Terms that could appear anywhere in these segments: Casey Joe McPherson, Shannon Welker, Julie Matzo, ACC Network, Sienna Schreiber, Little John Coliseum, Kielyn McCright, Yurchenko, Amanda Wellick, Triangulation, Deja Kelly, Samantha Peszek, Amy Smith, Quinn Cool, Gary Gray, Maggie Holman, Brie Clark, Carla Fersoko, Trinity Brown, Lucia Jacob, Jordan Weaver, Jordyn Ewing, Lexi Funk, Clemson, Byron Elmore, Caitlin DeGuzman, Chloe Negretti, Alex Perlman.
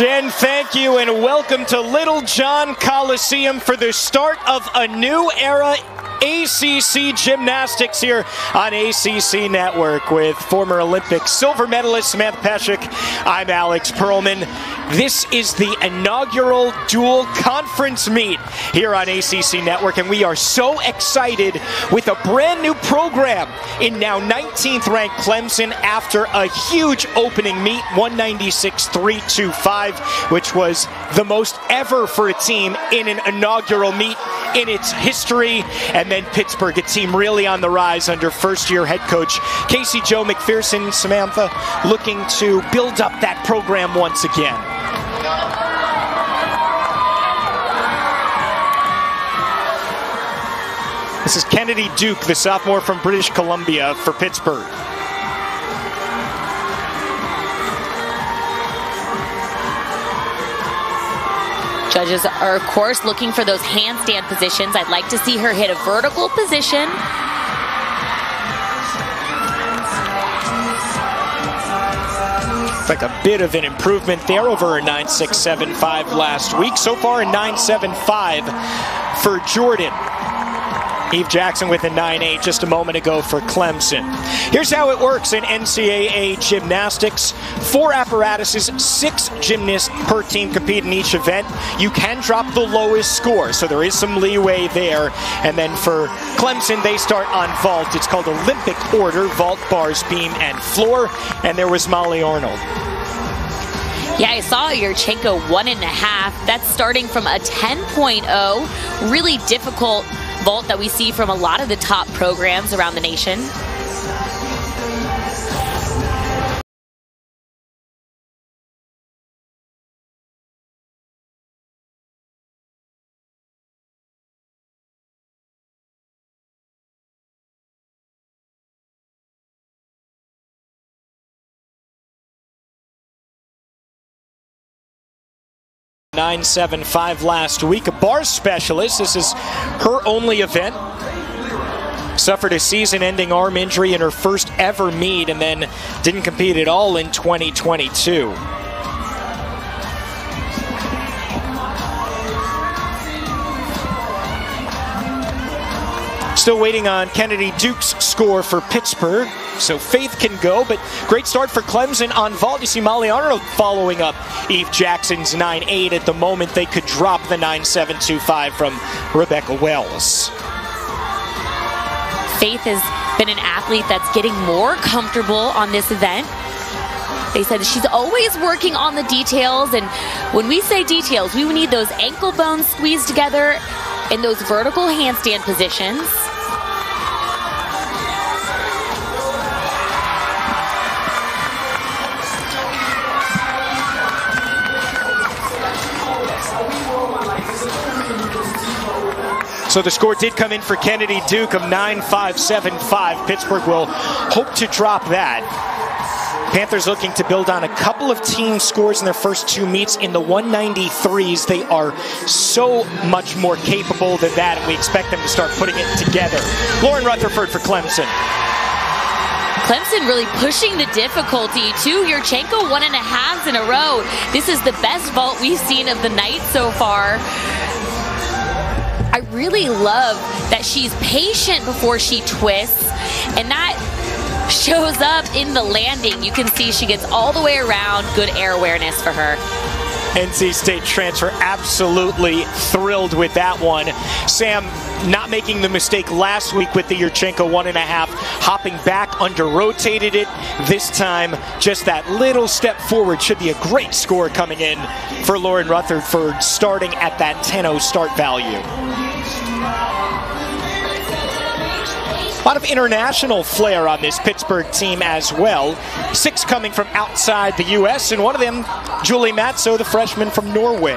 Jen, thank you, and welcome to Little John Coliseum for the start of a new era ACC Gymnastics here on ACC Network with former Olympic silver medalist Samantha Peszek. I'm Alex Perlman. This is the inaugural dual conference meet here on ACC Network, and we are so excited with a brand new program in now 19th ranked Clemson after a huge opening meet, 196-325, which was the most ever for a team in an inaugural meet in its history. And then Pittsburgh, a team really on the rise under first-year head coach Casey Joe McPherson. Samantha, looking to build up that program once again. This is Kennedy Duke, the sophomore from British Columbia for Pittsburgh. Judges are, of course, looking for those handstand positions. I'd like to see her hit a vertical position. It's like a bit of an improvement there over a 9.675 last week. So far a 9.75 for Jordyn. Eve Jackson with a 9.8 just a moment ago for Clemson. Here's how it works in NCAA gymnastics. 4 apparatuses, 6 gymnasts per team compete in each event. You can drop the lowest score, so there is some leeway there. And then for Clemson, they start on vault. It's called Olympic order, vault, bars, beam, and floor. And there was Molly Arnold. Yeah, I saw Yurchenko 1.5. That's starting from a 10.0. Really difficult vault that we see from a lot of the top programs around the nation. .975 last week. A bar specialist. This is her only event. Suffered a season-ending arm injury in her first ever meet and then didn't compete at all in 2022. Still waiting on Kennedy Duke's score for Pittsburgh, so faith can go, but great start for Clemson on vault. You see Molly Arnold following up Eve Jackson's 9.8 at the moment. They could drop the 9.725 from Rebecca Wells. Faith has been an athlete that's getting more comfortable on this event. They said she's always working on the details, and when we say details, we need those ankle bones squeezed together in those vertical handstand positions. So the score did come in for Kennedy Duke of 9.575. Pittsburgh will hope to drop that. Panthers looking to build on a couple of team scores in their first 2 meets in the 193s. They are so much more capable than that, and we expect them to start putting it together. Lauren Rutherford for Clemson. Clemson really pushing the difficulty. 2 Yurchenko 1.5s in a row. This is the best vault we've seen of the night so far. I really love that she's patient before she twists, and that shows up in the landing. You can see she gets all the way around. Good air awareness for her. NC State transfer absolutely thrilled with that one. Sam not making the mistake last week with the Yurchenko 1.5, hopping back under, rotated it. This time, just that little step forward. Should be a great score coming in for Lauren Rutherford, starting at that 10.0 start value. A lot of international flair on this Pittsburgh team as well. 6 coming from outside the U.S., and one of them, Julie Matzo, the freshman from Norway.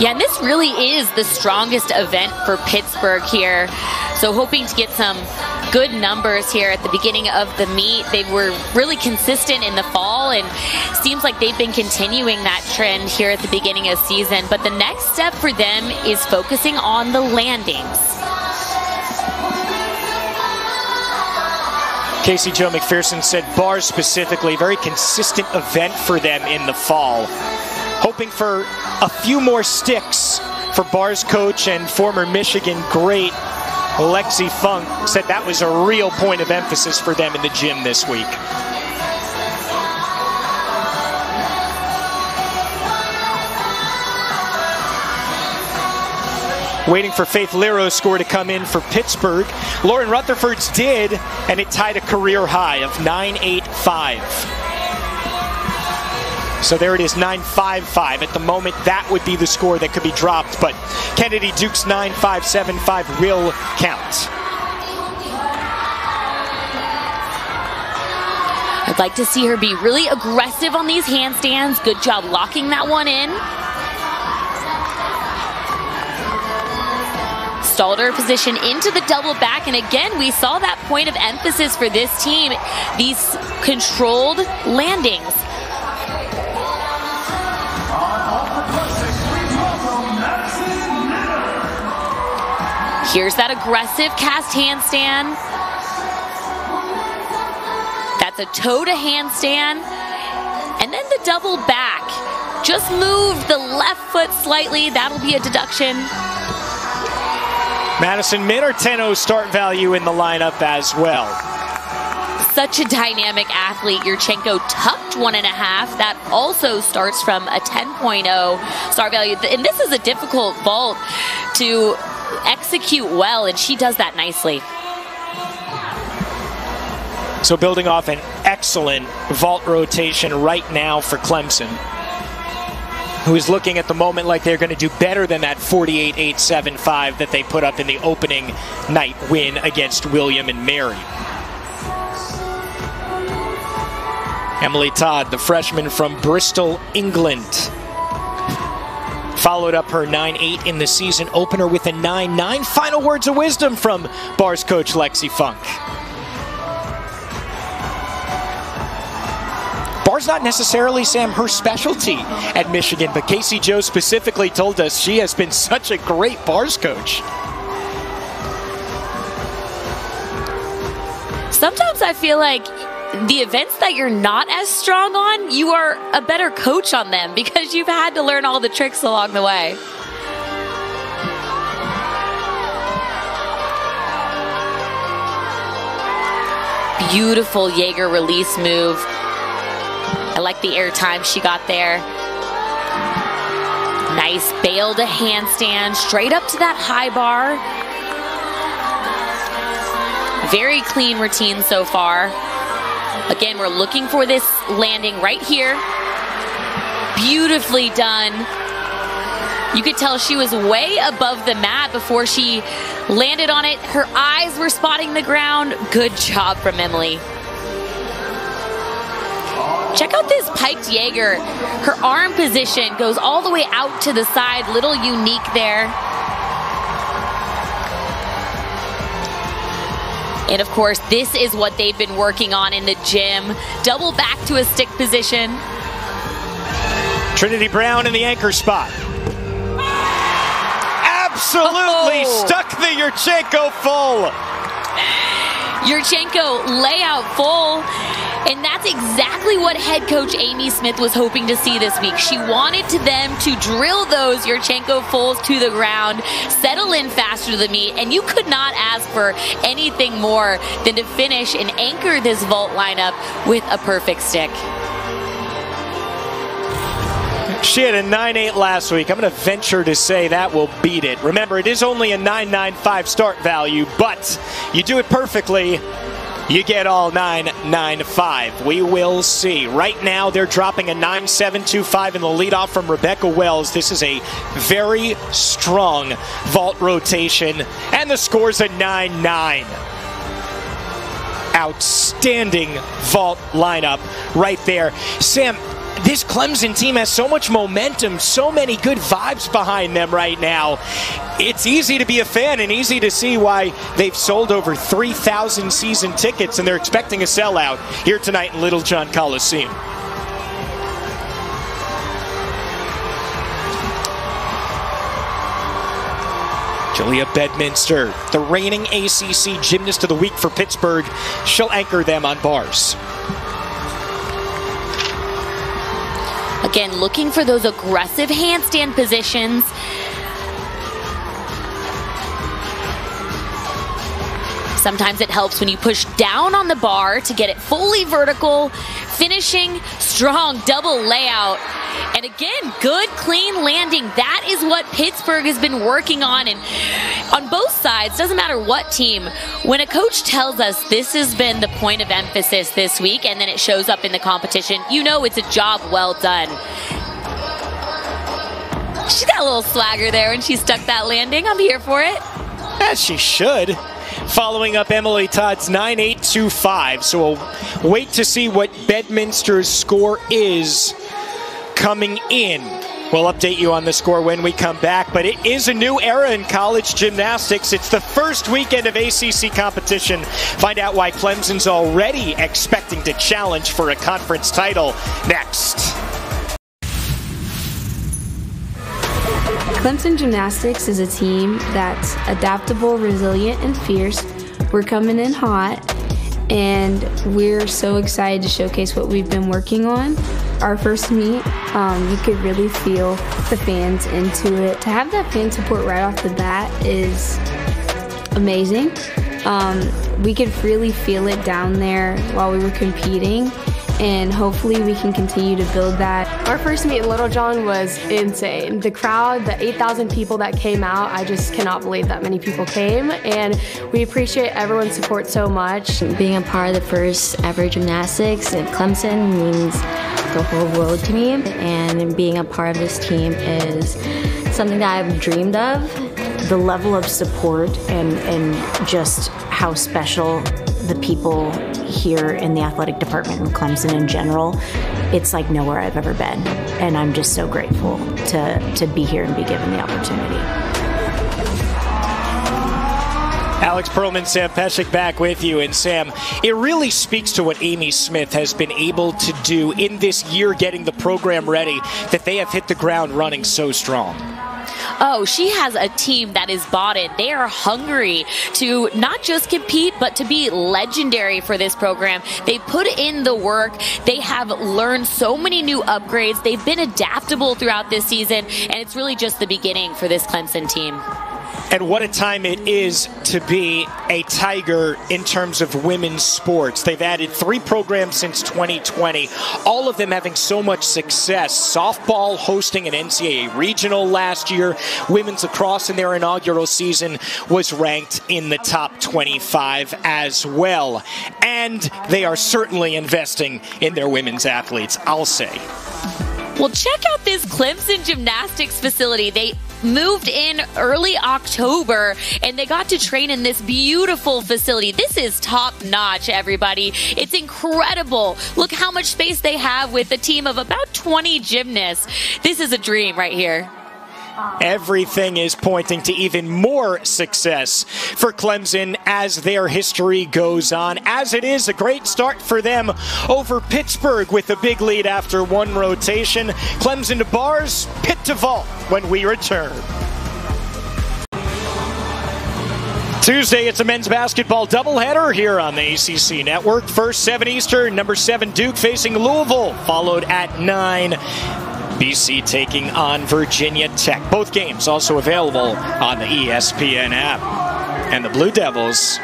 Yeah, and this really is the strongest event for Pittsburgh here. So hoping to get some good numbers here at the beginning of the meet. They were really consistent in the fall, and seems like they've been continuing that trend here at the beginning of season. But the next step for them is focusing on the landings. Casey Joe McPherson said bars specifically, very consistent event for them in the fall. Hoping for a few more sticks for bars coach and former Michigan great Lexi Funk. Said that was a real point of emphasis for them in the gym this week. Waiting for Faith Lero's score to come in for Pittsburgh. Lauren Rutherford's did, and it tied a career high of 9.85. So there it is, 9.55. At the moment, that would be the score that could be dropped, but Kennedy Duke's 9.575 will count. I'd like to see her be really aggressive on these handstands. Good job locking that one in. Stalled her position into the double back, and again we saw that point of emphasis for this team, these controlled landings. Here's that aggressive cast handstand. That's a toe to handstand, and then the double back. Just moved the left foot slightly. That'll be a deduction. Madison Minarteno's start value in the lineup as well. Such a dynamic athlete. Yurchenko tucked 1.5. That also starts from a 10.0 start value. And this is a difficult vault to execute well, and she does that nicely. So building off an excellent vault rotation right now for Clemson, who is looking at the moment like they're going to do better than that 48.875 that they put up in the opening night win against William and Mary. Emily Todd, the freshman from Bristol, England, followed up her 9.8 in the season opener with a 9.9. Final words of wisdom from bars coach Lexi Funk. Bars not necessarily, Sam, her specialty at Michigan, but Casey Joe specifically told us she has been such a great bars coach. Sometimes I feel like the events that you're not as strong on, you are a better coach on them because you've had to learn all the tricks along the way. Beautiful Jaeger release move. I like the air time she got there. Nice bail to handstand, straight up to that high bar. Very clean routine so far. Again, we're looking for this landing right here. Beautifully done. You could tell she was way above the mat before she landed on it. Her eyes were spotting the ground. Good job from Emily. Check out this piked Jaeger. Her arm position goes all the way out to the side. Little unique there. And of course, this is what they've been working on in the gym. Double back to a stick position. Trinity Brown in the anchor spot. Absolutely stuck the Yurchenko full. Yurchenko layout full. And that's exactly what head coach Amy Smith was hoping to see this week. She wanted them to drill those Yurchenko fulls to the ground, settle in faster than me, and you could not ask for anything more than to finish and anchor this vault lineup with a perfect stick. She had a 9.8 last week. I'm going to venture to say that will beat it. Remember, it is only a 9.95 start value, but you do it perfectly, you get all 9.95. We will see. Right now, they're dropping a 9.725 in the leadoff from Rebecca Wells. This is a very strong vault rotation, and the score's a 9.9. Outstanding vault lineup right there. Sam, this Clemson team has so much momentum, so many good vibes behind them right now. It's easy to be a fan and easy to see why they've sold over 3,000 season tickets, and they're expecting a sellout here tonight in Little John Coliseum. Julia Bedminster, the reigning ACC Gymnast of the Week for Pittsburgh, she'll anchor them on bars. Again, looking for those aggressive handstand positions. Sometimes it helps when you push down on the bar to get it fully vertical, finishing strong double layout. And again, good clean landing. That is what Pittsburgh has been working on, and on both sides, doesn't matter what team. When a coach tells us this has been the point of emphasis this week and then it shows up in the competition, you know it's a job well done. She got a little swagger there when she stuck that landing. I'm here for it. As she should. Following up Emily Todd's 9.825, so we'll wait to see what Bedminster's score is coming in. We'll update you on the score when we come back, but it is a new era in college gymnastics. It's the first weekend of ACC competition. Find out why Clemson's already expecting to challenge for a conference title next. Clemson Gymnastics is a team that's adaptable, resilient, and fierce. We're coming in hot, and we're so excited to showcase what we've been working on. Our first meet, you could really feel the fans into it. To have that fan support right off the bat is amazing. We could really feel it down there while we were competing, and hopefully we can continue to build that. Our first meet in Little John was insane. The crowd, the 8,000 people that came out, I just cannot believe that many people came, and we appreciate everyone's support so much. Being a part of the first ever gymnastics at Clemson means the whole world to me, and being a part of this team is something that I've dreamed of. The level of support and just how special the people here in the athletic department in Clemson in general, it's like nowhere I've ever been. And I'm just so grateful to be here and be given the opportunity. Alex Perlman, Sam Peszek back with you. And Sam, it really speaks to what Amy Smith has been able to do in this year getting the program ready, that they have hit the ground running so strong. Oh, she has a team that is bought in. They are hungry to not just compete, but to be legendary for this program. They put in the work. They have learned so many new upgrades. They've been adaptable throughout this season, and it's really just the beginning for this Clemson team. And what a time it is to be a Tiger in terms of women's sports. They've added 3 programs since 2020, all of them having so much success. Softball hosting an NCAA regional last year. Women's lacrosse in their inaugural season was ranked in the top 25 as well. And they are certainly investing in their women's athletes, I'll say. Well, check out this Clemson Gymnastics facility. They moved in early October, and they got to train in this beautiful facility. This is top-notch, everybody. It's incredible. Look how much space they have with a team of about 20 gymnasts. This is a dream right here. Everything is pointing to even more success for Clemson as their history goes on, as it is a great start for them over Pittsburgh with a big lead after 1 rotation. Clemson to bars, Pitt to vault when we return. Tuesday, it's a men's basketball doubleheader here on the ACC Network. First, 7 Eastern, number 7 Duke facing Louisville, followed at 9. BC taking on Virginia Tech. Both games also available on the ESPN app. And the Blue Devils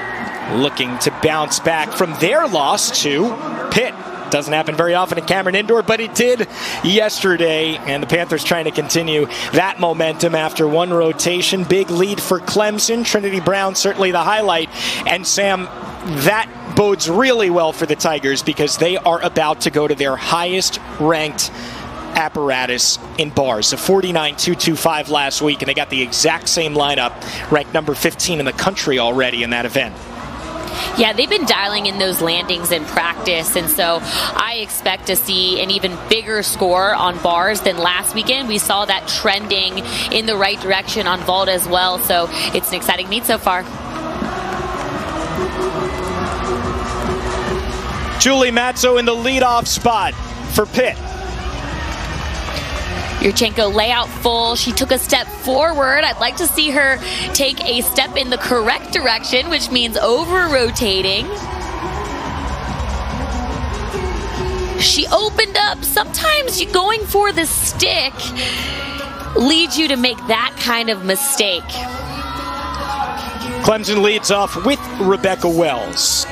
looking to bounce back from their loss to Pitt. Doesn't happen very often at Cameron Indoor, but it did yesterday. And the Panthers trying to continue that momentum after 1 rotation. Big lead for Clemson. Trinity Brown certainly the highlight. And Sam, that bodes really well for the Tigers because they are about to go to their highest ranked apparatus in bars, a 49.225 last week, and they got the exact same lineup, ranked number 15 in the country already in that event. Yeah, they've been dialing in those landings in practice, and so I expect to see an even bigger score on bars than last weekend. We saw that trending in the right direction on vault as well, so it's an exciting meet so far. Julie Matzo in the leadoff spot for Pitt. Yurchenko layout full. She took a step forward. I'd like to see her take a step in the correct direction, which means over-rotating. She opened up. Sometimes you going for the stick leads you to make that kind of mistake. Clemson leads off with Rebecca Wells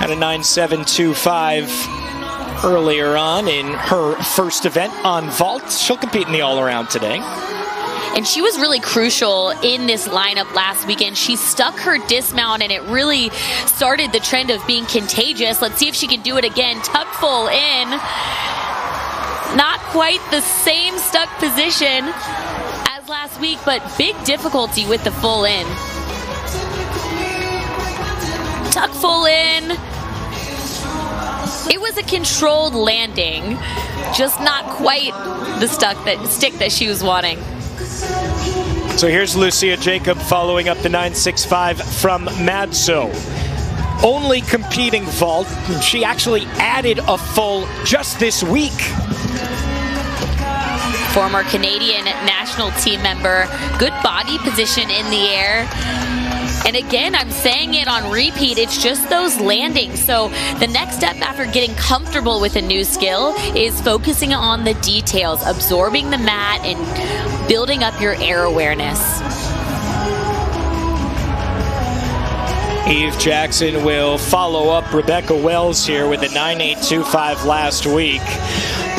at a 9.725 earlier on in her first event on vault. She'll compete in the all-around today. And she was really crucial in this lineup last weekend. She stuck her dismount, and it really started the trend of being contagious. Let's see if she can do it again. Tuck full in. Not quite the same stuck position as last week, but big difficulty with the full in. Tuck full in. It was a controlled landing, just not quite the stick that she was wanting. So here's Lucia Jacob following up the 9.65 from Matzo. Only competing vault. She actually added a full just this week. Former Canadian national team member. Good body position in the air. And again, I'm saying it on repeat, it's just those landings. So the next step after getting comfortable with a new skill is focusing on the details, absorbing the mat and building up your air awareness. Eve Jackson will follow up Rebecca Wells here with a 9.825 last week.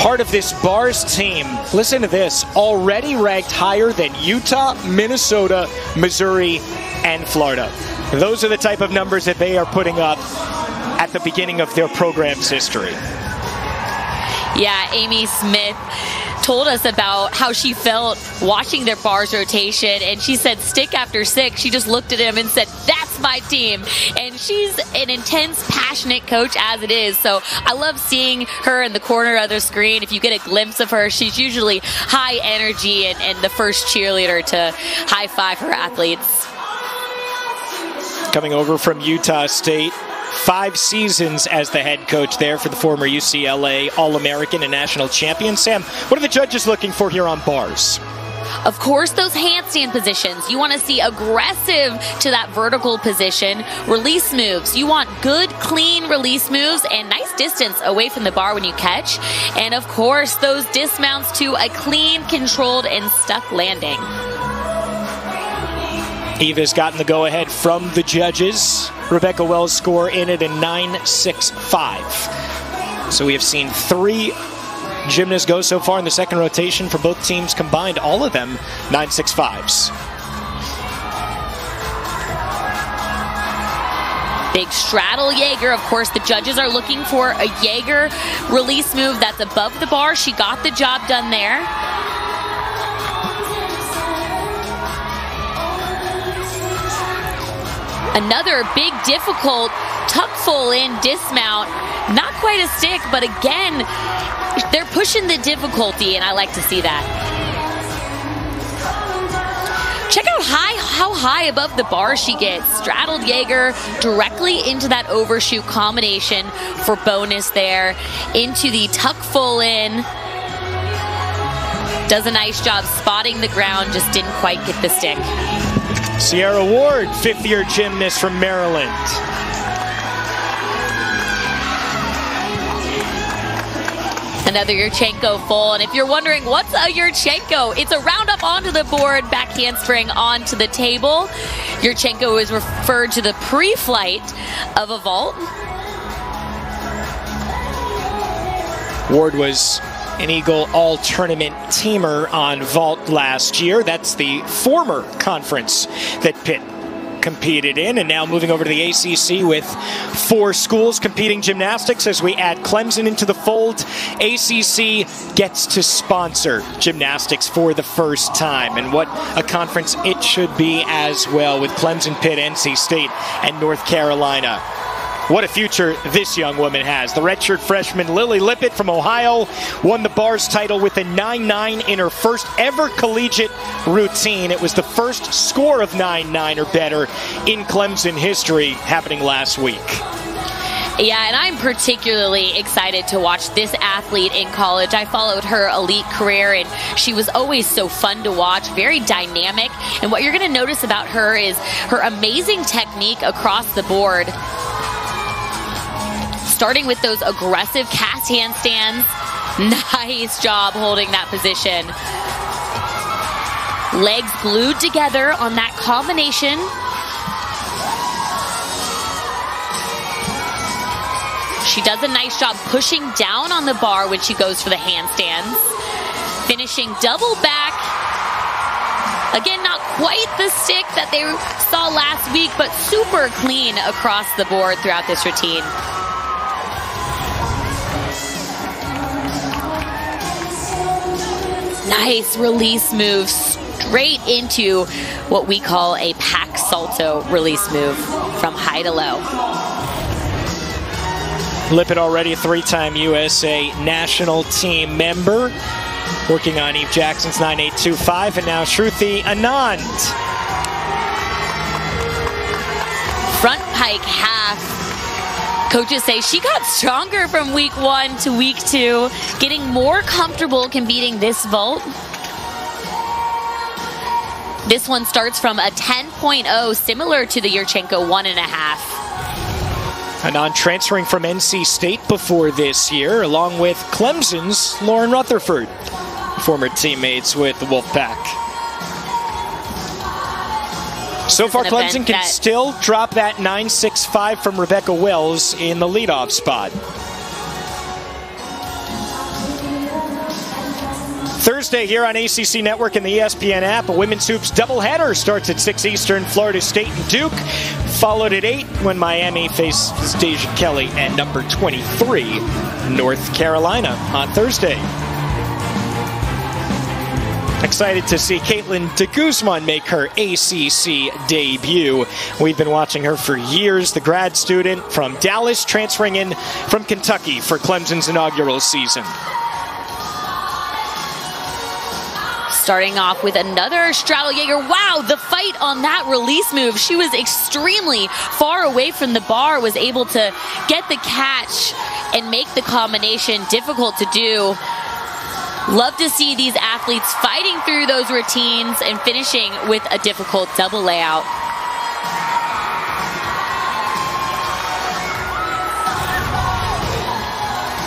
Part of this bars team, listen to this, already ranked higher than Utah, Minnesota, Missouri, and Florida. Those are the type of numbers that they are putting up at the beginning of their program's history. Yeah, Amy Smith told us about how she felt watching their bars rotation, and she said stick after stick, she just looked at him and said, that's my team. And she's an intense, passionate coach as it is, so I love seeing her in the corner of the screen. If you get a glimpse of her, she's usually high energy and the first cheerleader to high-five her athletes. Coming over from Utah State, 5 seasons as the head coach there for the former UCLA All-American and national champion. Sam, what are the judges looking for here on bars? Of course, those handstand positions. You want to see aggressive to that vertical position. Release moves. You want good, clean release moves and nice distance away from the bar when you catch. And of course, those dismounts to a clean, controlled, and stuck landing. Eve has gotten the go-ahead from the judges. Rebecca Wells' score in it in 9.65. So we have seen 3 gymnasts go so far in the second rotation for both teams combined. All of them 9.65s. Big straddle Jaeger. Of course, the judges are looking for a Jaeger release move that's above the bar. She got the job done there. Another big, difficult tuck full in dismount. Not quite a stick, but again, they're pushing the difficulty, and I like to see that. Check out how high above the bar she gets. Straddled Jaeger directly into that overshoot combination for bonus there. Into the tuck full in. Does a nice job spotting the ground, just didn't quite get the stick. Sierra Ward, fifth-year gymnast from Maryland. Another Yurchenko full, and if you're wondering what's a Yurchenko, it's a round-up onto the board, back handspring onto the table. Yurchenko is referred to the pre-flight of a vault. Ward was an Eagle All-Tournament teamer on vault last year. That's the former conference that Pitt competed in. And now moving over to the ACC with 4 schools competing gymnastics as we add Clemson into the fold. ACC gets to sponsor gymnastics for the first time. And what a conference it should be as well, with Clemson, Pitt, NC State, and North Carolina. What a future this young woman has. The redshirt freshman Lily Lippitt from Ohio won the bars title with a 9.9 in her first ever collegiate routine. It was the first score of 9.9 or better in Clemson history, happening last week. Yeah, and I'm particularly excited to watch this athlete in college. I followed her elite career, and she was always so fun to watch, very dynamic. And what you're going to notice about her is her amazing technique across the board, starting with those aggressive cast handstands. Nice job holding that position. Legs glued together on that combination. She does a nice job pushing down on the bar when she goes for the handstands. Finishing double back. Again, not quite the stick that they saw last week, but super clean across the board throughout this routine. Nice release move straight into what we call a pack salto release move from high to low. Lippitt already a three-time USA national team member, working on Eve Jackson's 9.825, and now Shruti Anand. Front pike half. Coaches say she got stronger from week one to week two, getting more comfortable competing this vault. This one starts from a 10.0, similar to the Yurchenko 1.5. Anand transferring from NC State before this year, along with Clemson's Lauren Rutherford, former teammates with the Wolfpack. So far, Clemson can still drop that 9.65 from Rebecca Wells in the leadoff spot. Thursday here on ACC Network and the ESPN app, a women's hoops doubleheader starts at 6 Eastern, Florida State and Duke, followed at 8 when Miami faces Deja Kelly and number 23, North Carolina, on Thursday. Excited to see Caitlin DeGuzman make her ACC debut. We've been watching her for years, the grad student from Dallas, transferring in from Kentucky for Clemson's inaugural season. Starting off with another straddle Jaeger. Wow, the fight on that release move. She was extremely far away from the bar, was able to get the catch and make the combination difficult to do. Love to see these athletes fighting through those routines and finishing with a difficult double layout.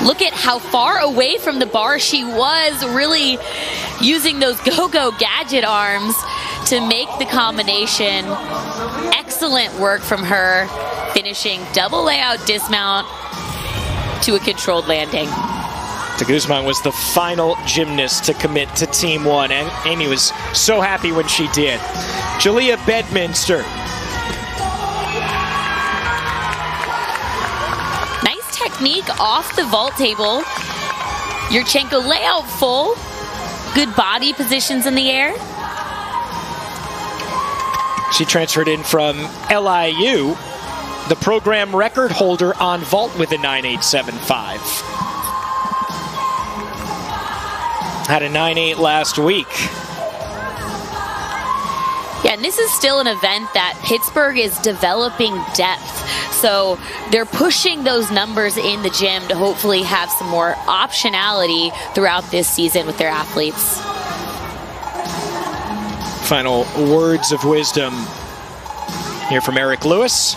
Look at how far away from the bar she was, really using those go-go gadget arms to make the combination. Excellent work from her, finishing double layout dismount to a controlled landing. DeGuzman was the final gymnast to commit to Team One, and Amy was so happy when she did. Julia Bedminster. Nice technique off the vault table. Yurchenko layout full. Good body positions in the air. She transferred in from LIU, the program record holder on vault with a 9.875. Had a 9.8 last week. Yeah, and this is still an event that Pittsburgh is developing depth. So they're pushing those numbers in the gym to hopefully have some more optionality throughout this season with their athletes. Final words of wisdom here from Eric Lewis.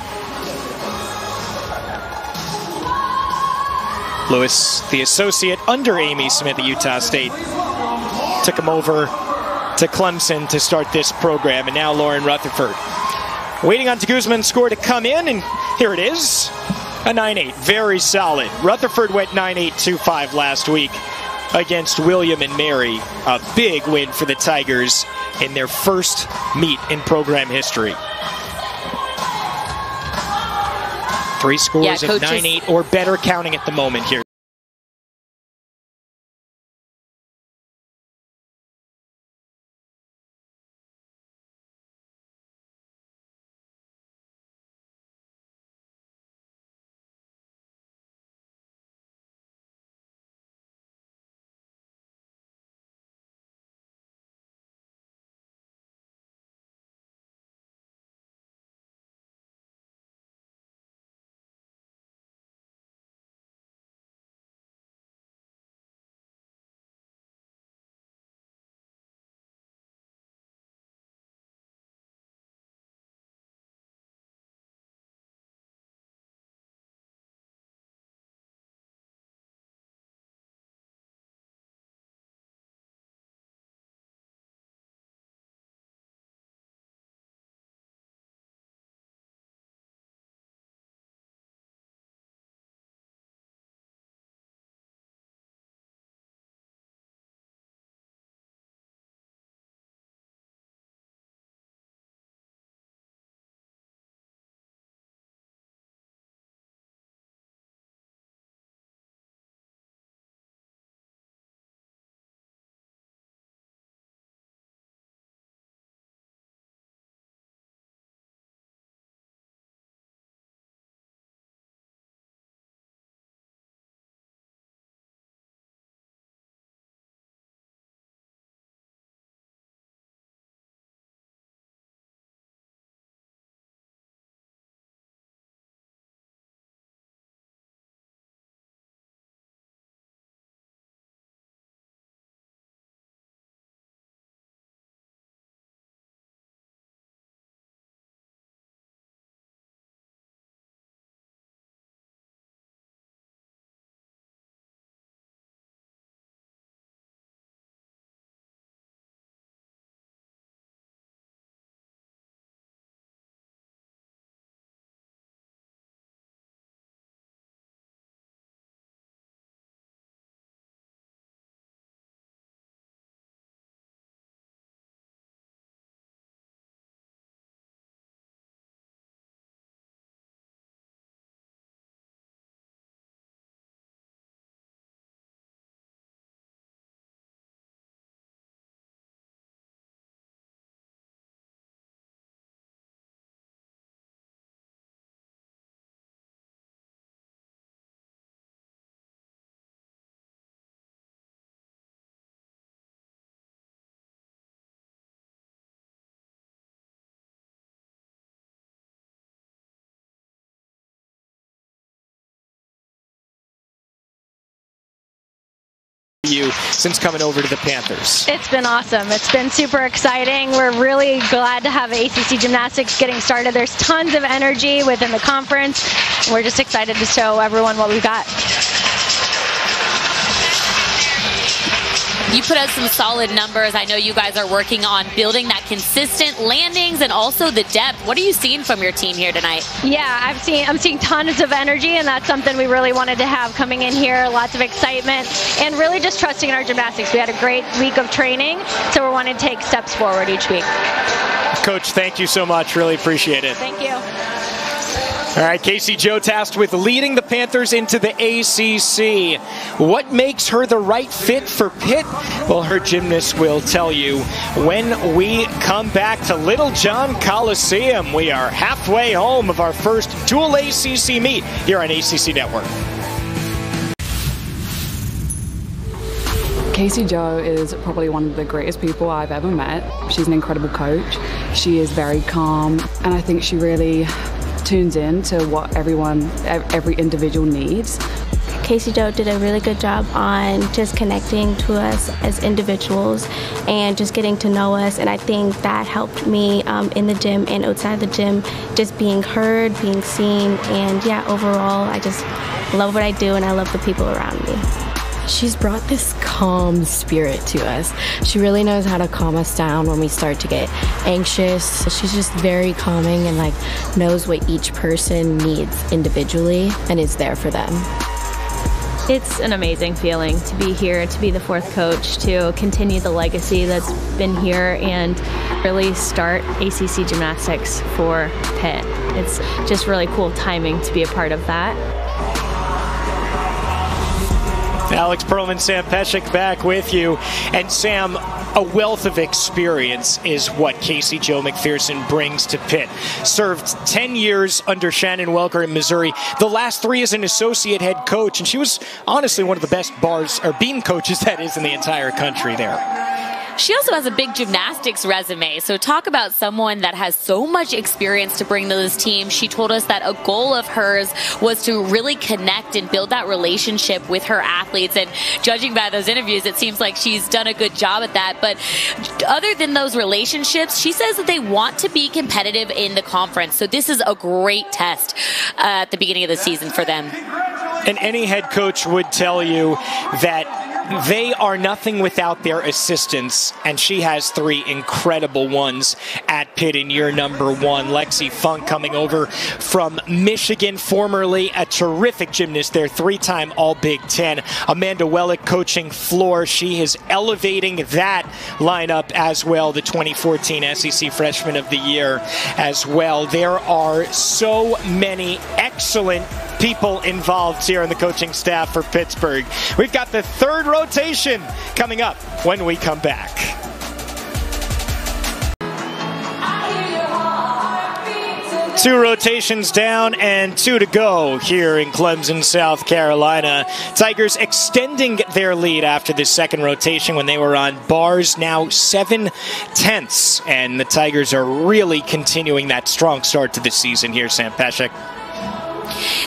Lewis, the associate under Amy Smith at Utah State, took him over to Clemson to start this program, and now Lauren Rutherford. Waiting on DeGuzman's score to come in, and here it is, a 9.8, very solid. Rutherford went 9.825 last week against William and Mary, a big win for the Tigers in their first meet in program history. Three scores of 9.8 or better counting at the moment here. you since coming over to the Panthers? It's been awesome. It's been super exciting. We're really glad to have ACC Gymnastics getting started. There's tons of energy within the conference. We're just excited to show everyone what we've got. You put out some solid numbers. I know you guys are working on building that consistent landings and also the depth. What are you seeing from your team here tonight? Yeah, I'm seeing tons of energy, and that's something we really wanted to have coming in here. Lots of excitement and really just trusting in our gymnastics. We had a great week of training, so we're wanting to take steps forward each week. Coach, thank you so much. Really appreciate it. Thank you. All right, Casey Joe tasked with leading the Panthers into the ACC. What makes her the right fit for Pitt? Well, her gymnast will tell you when we come back to Little John Coliseum. We are halfway home of our first dual ACC meet here on ACC Network. Casey Joe is probably one of the greatest people I've ever met. She's an incredible coach. She is very calm, and I think she really tunes in to what every individual needs. Casey Joe did a really good job on just connecting to us as individuals and just getting to know us, and I think that helped me in the gym and outside the gym, just being heard, being seen, and yeah, overall I just love what I do and I love the people around me. She's brought this calm spirit to us. She really knows how to calm us down when we start to get anxious. She's just very calming and like knows what each person needs individually and is there for them. It's an amazing feeling to be here, to be the fourth coach, to continue the legacy that's been here and really start ACC Gymnastics for Pitt. It's just really cool timing to be a part of that. Alex Perlman, Sam Peszek back with you. And Sam, a wealth of experience is what Casey Joe McPherson brings to Pitt. Served 10 years under Shannon Welker in Missouri, the last 3 as an associate head coach, and she was honestly one of the best bars or beam coaches that is in the entire country there. She also has a big gymnastics resume, so talk about someone that has so much experience to bring to this team. She told us that a goal of hers was to really connect and build that relationship with her athletes, and judging by those interviews, it seems like she's done a good job at that. But other than those relationships, she says that they want to be competitive in the conference, so this is a great test at the beginning of the season for them. And any head coach would tell you that they are nothing without their assistants, and she has 3 incredible ones at Pitt in year number 1. Lexi Funk coming over from Michigan, formerly a terrific gymnast there, 3-time All-Big Ten. Amanda Wellick coaching floor. She is elevating that lineup as well, the 2014 SEC Freshman of the Year as well. There are so many excellent people involved here in the coaching staff for Pittsburgh. We've got the third rotation coming up when we come back. Two rotations down and 2 to go here in Clemson, South Carolina. Tigers extending their lead after the second rotation when they were on bars, now 7/10. And the Tigers are really continuing that strong start to the season here, Sam Peszek.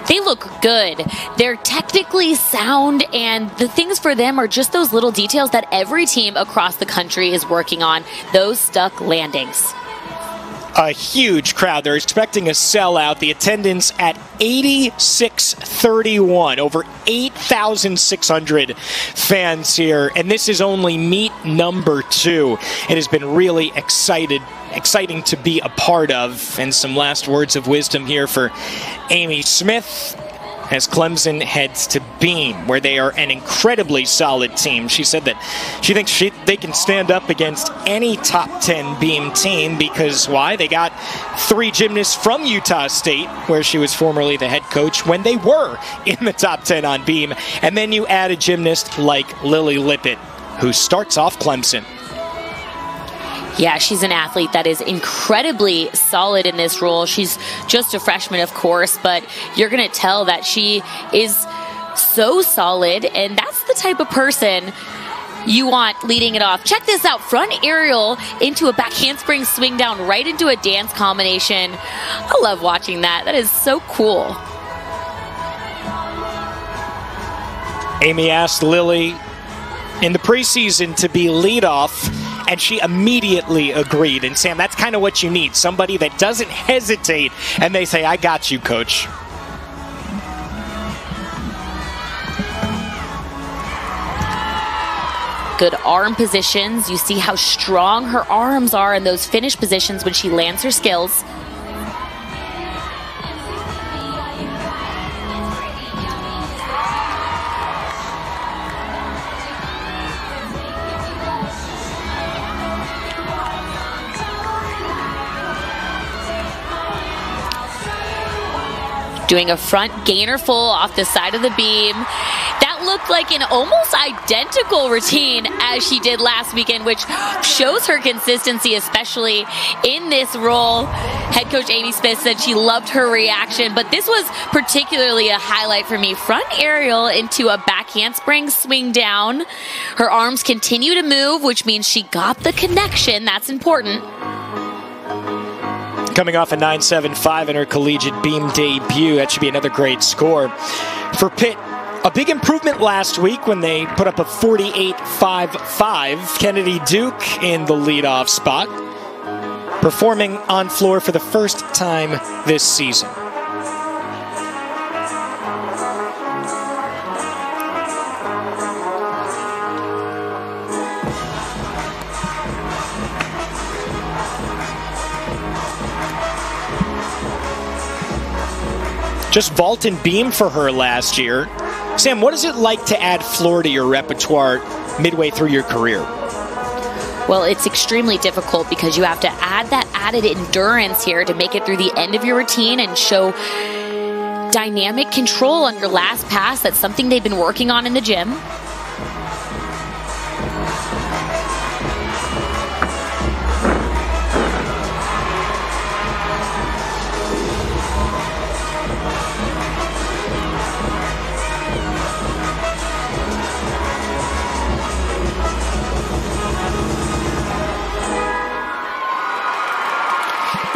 They look good. They're technically sound, and the things for them are just those little details that every team across the country is working on, those stuck landings. A huge crowd. They're expecting a sellout. The attendance at 8631, over 8,600 fans here. And this is only meet number 2. It has been really exciting to be a part of. And some last words of wisdom here for Amy Smith as Clemson heads to Beam, where they are an incredibly solid team. She said that she thinks they can stand up against any top 10 Beam team because, why? They got 3 gymnasts from Utah State, where she was formerly the head coach, when they were in the top 10 on Beam. And then you add a gymnast like Lily Lippitt, who starts off Clemson. Yeah, she's an athlete that is incredibly solid in this role. She's just a freshman, of course, but you're going to tell that she is so solid, and that's the type of person you want leading it off. Check this out. Front aerial into a back handspring swing down right into a dance combination. I love watching that. That is so cool. Amy asked Lily in the preseason to be leadoff, and she immediately agreed. And Sam, that's kind of what you need, somebody that doesn't hesitate and they say, I got you, coach. Good arm positions. You see how strong her arms are in those finish positions when she lands her skills. Doing a front gainer full off the side of the beam. That looked like an almost identical routine as she did last weekend, which shows her consistency, especially in this role. Head coach Amy Smith said she loved her reaction, but this was particularly a highlight for me. Front aerial into a back handspring swing down. Her arms continue to move, which means she got the connection. That's important. Coming off a 9.75 in her collegiate beam debut, that should be another great score. For Pitt, a big improvement last week when they put up a 48.55. Kennedy Duke in the leadoff spot, performing on floor for the first time this season. Just vault and beam for her last year. Sam, what is it like to add floor to your repertoire midway through your career? Well, it's extremely difficult because you have to add that added endurance here to make it through the end of your routine and show dynamic control on your last pass. That's something they've been working on in the gym.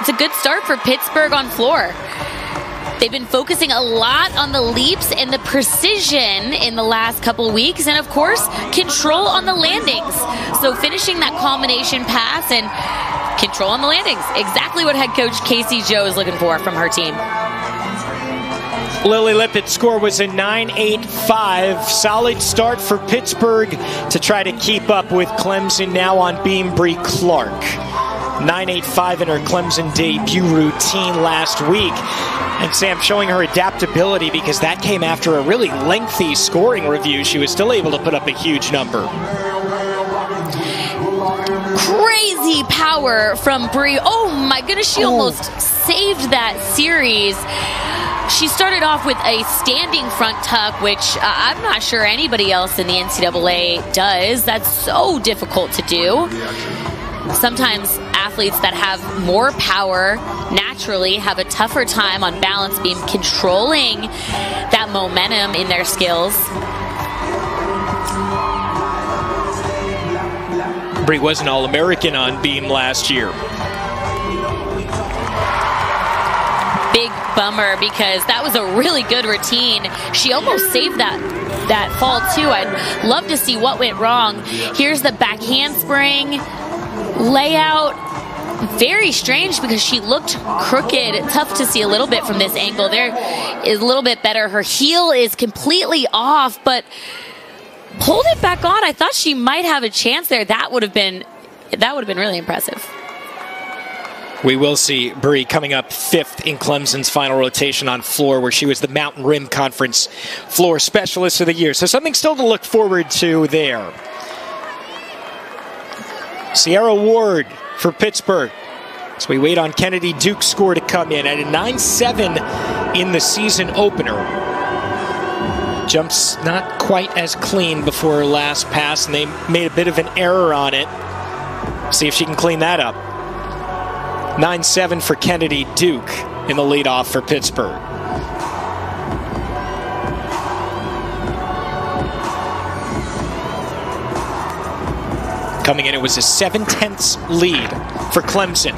It's a good start for Pittsburgh on floor. They've been focusing a lot on the leaps and the precision in the last couple weeks, and of course, control on the landings. So finishing that combination pass and control on the landings, exactly what head coach Casey Joe is looking for from her team. Lily Lippitt's score was a 9.85. Solid start for Pittsburgh to try to keep up with Clemson. Now on beam, Brie Clark. 9.85 in her Clemson debut routine last week. And Sam, showing her adaptability, because that came after a really lengthy scoring review. She was still able to put up a huge number. Crazy power from Brie. Oh my goodness, she almost saved that series. She started off with a standing front tuck, which I'm not sure anybody else in the NCAA does. That's so difficult to do. Sometimes athletes that have more power naturally have a tougher time on balance beam controlling that momentum in their skills. Brie was an All-American on beam last year. Big bummer, because that was a really good routine. She almost saved that fall too. I'd love to see what went wrong. Here's the back handspring. Layout, very strange because she looked crooked. Tough to see a little bit from this angle. There is a little bit better. Her heel is completely off, but pulled it back on. I thought she might have a chance there. That would have been really impressive. We will see Brie coming up fifth in Clemson's final rotation on floor, where she was the Mountain Rim Conference floor specialist of the year. So something still to look forward to there. Sierra Ward for Pittsburgh. So we wait on Kennedy Duke's score to come in at a 9.7 in the season opener. Jumps not quite as clean before her last pass, and they made a bit of an error on it. See if she can clean that up. 9.7 for Kennedy Duke in the leadoff for Pittsburgh. Coming in, it was a 7/10 lead for Clemson.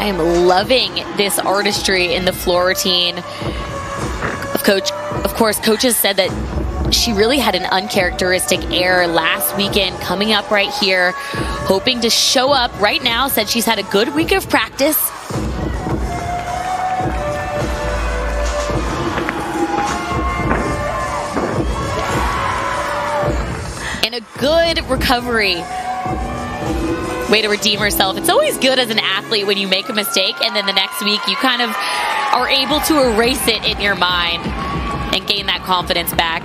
I am loving this artistry in the floor routine of Coach. Of course, coaches said that she really had an uncharacteristic error last weekend coming up right here, hoping to show up right now. Said she's had a good week of practice. And a good recovery. Way to redeem herself. It's always good as an athlete when you make a mistake and then the next week you kind of are able to erase it in your mind and gain that confidence back.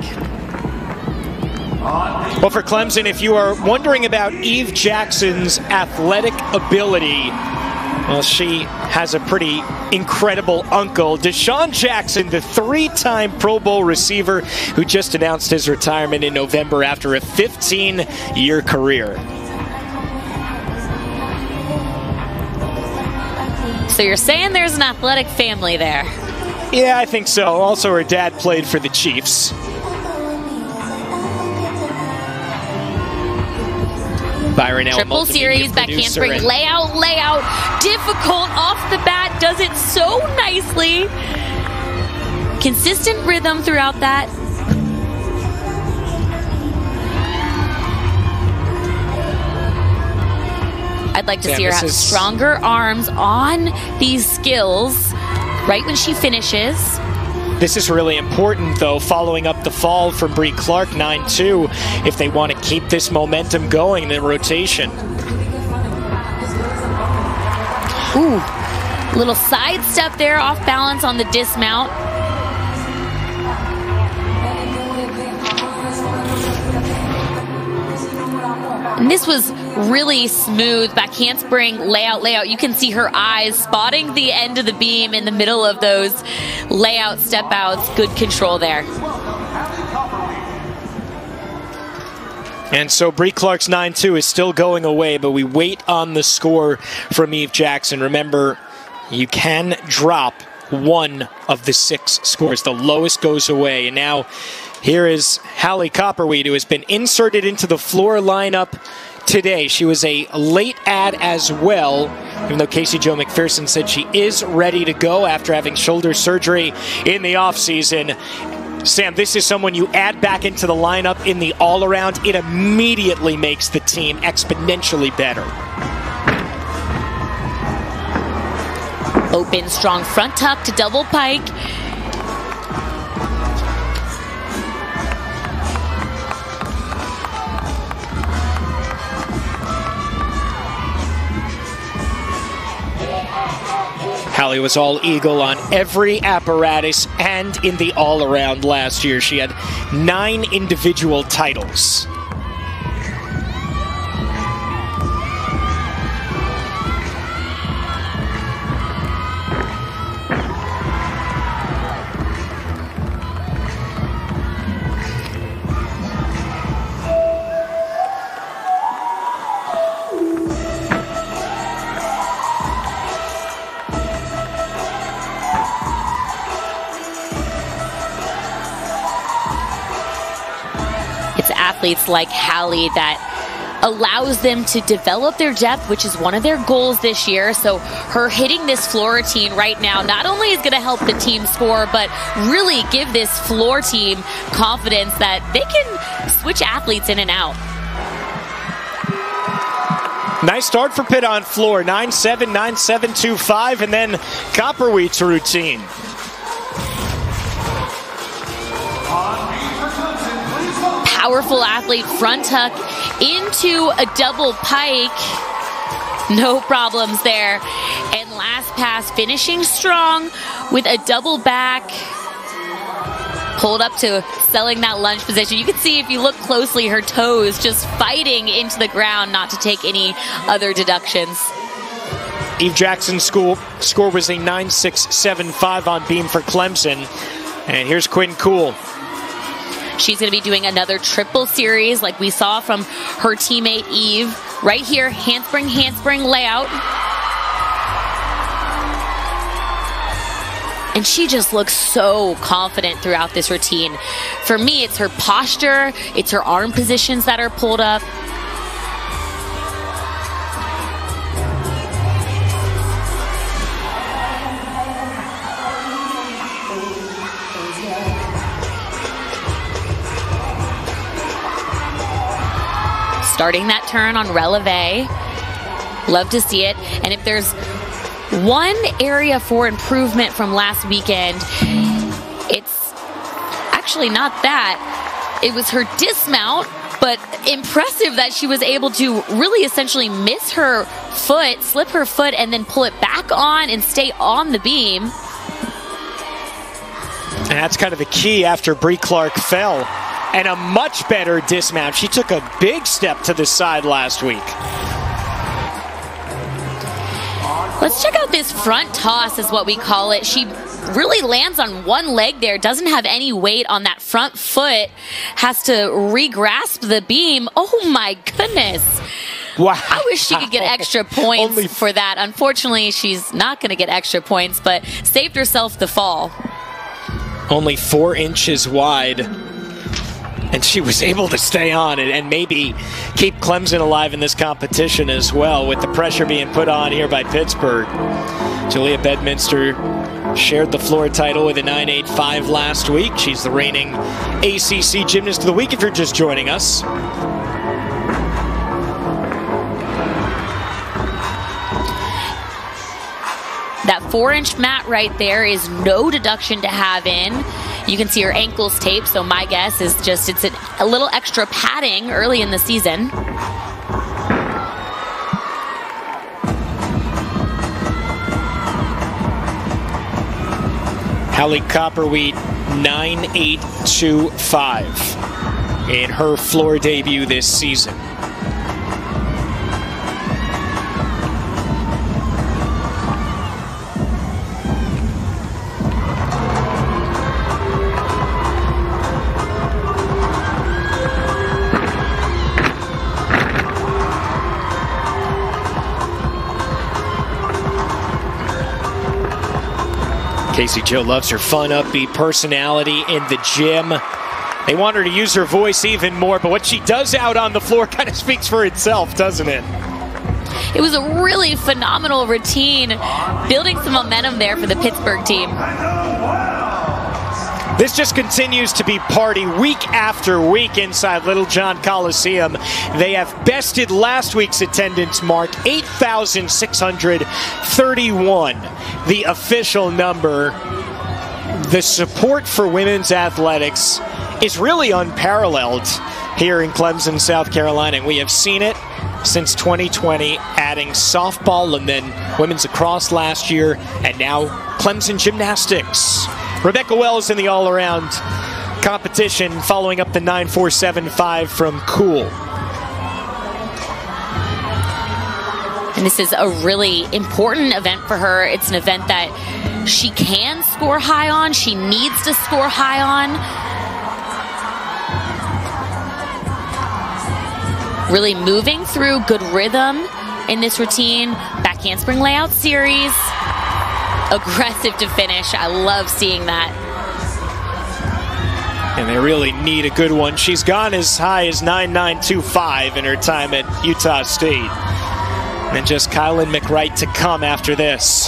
Well, for Clemson, if you are wondering about Eve Jackson's athletic ability, well, she has a pretty incredible uncle. Deshaun Jackson, the three-time Pro Bowl receiver who just announced his retirement in November after a 15-year career. So you're saying there's an athletic family there? Yeah, I think so. Also, her dad played for the Chiefs. Byron Elmore. Triple series, back handspring, layout. Difficult off the bat, does it so nicely. Consistent rhythm throughout that. I'd like to see her have stronger arms on these skills right when she finishes. This is really important, though, following up the fall from Brie Clark, 9-2, if they want to keep this momentum going in the rotation. Ooh, little side step there, off balance on the dismount. And this was really smooth back handspring layout. You can see her eyes spotting the end of the beam in the middle of those layout step outs. Good control there. And so Brie Clark's 9-2 is still going away, but we wait on the score from Eve Jackson. Remember, you can drop one of the 6 scores. The lowest goes away. And now here is Hallie Copperweed, who has been inserted into the floor lineup today. She was a late add as well, even though Casey Joe McPherson said she is ready to go after having shoulder surgery in the offseason. Sam, this is someone you add back into the lineup in the all-around. It immediately makes the team exponentially better. Open, strong front tuck to double pike. Hallie was all eagle on every apparatus and in the all-around last year. She had 9 individual titles. Athletes like Hallie that allows them to develop their depth, which is one of their goals this year. So her hitting this floor routine right now not only is going to help the team score, but really give this floor team confidence that they can switch athletes in and out. Nice start for Pitt on floor, 9-7, 9-7, 2-5, and then Copperweed's routine. Powerful athlete, front tuck into a double pike. No problems there. And last pass, finishing strong with a double back. Pulled up to selling that lunge position. You can see if you look closely, her toes just fighting into the ground not to take any other deductions. Eve Jackson's score was a 9.675 on beam for Clemson. And here's Quinn Cool. She's going to be doing another triple series like we saw from her teammate Eve. Right here, handspring, handspring layout. And she just looks so confident throughout this routine. For me, it's her posture, it's her arm positions that are pulled up. starting that turn on releve. Love to see it. And if there's one area for improvement from last weekend, it's actually not that. It was her dismount, but impressive that she was able to really essentially miss her foot, slip her foot, and then pull it back on and stay on the beam. And that's kind of the key after Brie Clark fell. And a much better dismount. She took a big step to the side last week. Let's check out this front toss is what we call it. She really lands on one leg there, doesn't have any weight on that front foot, has to re-grasp the beam. Oh my goodness. Wow. I wish she could get extra points for that. Unfortunately, she's not going to get extra points, but saved herself the fall. Only 4 inches wide. And she was able to stay on it and maybe keep Clemson alive in this competition as well, with the pressure being put on here by Pittsburgh. Julia Bedminster shared the floor title with a 9.85 last week. She's the reigning ACC Gymnast of the Week if you're just joining us. That 4-inch mat right there is no deduction to have in. You can see her ankles taped, so my guess is just it's a little extra padding early in the season. Hallie Copperweed, 9.825 in her floor debut this season. Casey Joe loves her fun, upbeat personality in the gym. They want her to use her voice even more, but what she does out on the floor kind of speaks for itself, doesn't it? It was a really phenomenal routine, building some momentum there for the Pittsburgh team. This just continues to be party week after week inside Little John Coliseum. They have bested last week's attendance mark, 8,631, the official number. The support for women's athletics is really unparalleled here in Clemson, South Carolina, and we have seen it since 2020, adding softball and then women's lacrosse last year, and now Clemson gymnastics. Rebecca Wells in the all-around competition, following up the 9.475 from Cool. And this is a really important event for her. It's an event that she can score high on. She needs to score high on. Really moving through good rhythm in this routine. Back handspring layout series. Aggressive to finish. I love seeing that. And they really need a good one. She's gone as high as 9.925 in her time at Utah State. And just Kielyn McCright to come after this.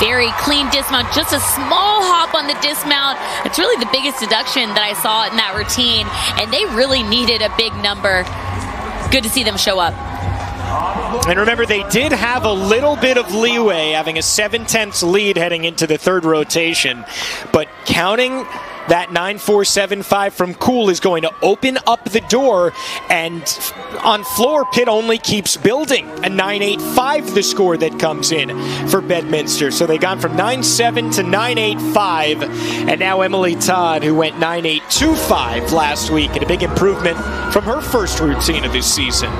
Very clean dismount. Just a small hop on the dismount. It's really the biggest deduction that I saw in that routine. And they really needed a big number. Good to see them show up. And remember, they did have a little bit of leeway, having a 7/10 lead heading into the third rotation. But counting that 9.475 from Cool is going to open up the door. And on floor, Pitt only keeps building. A 9.85 the score that comes in for Bedminster. So they gone from 9.7 to 9.85. And now Emily Todd, who went 9.825 last week, and a big improvement from her first routine of this season.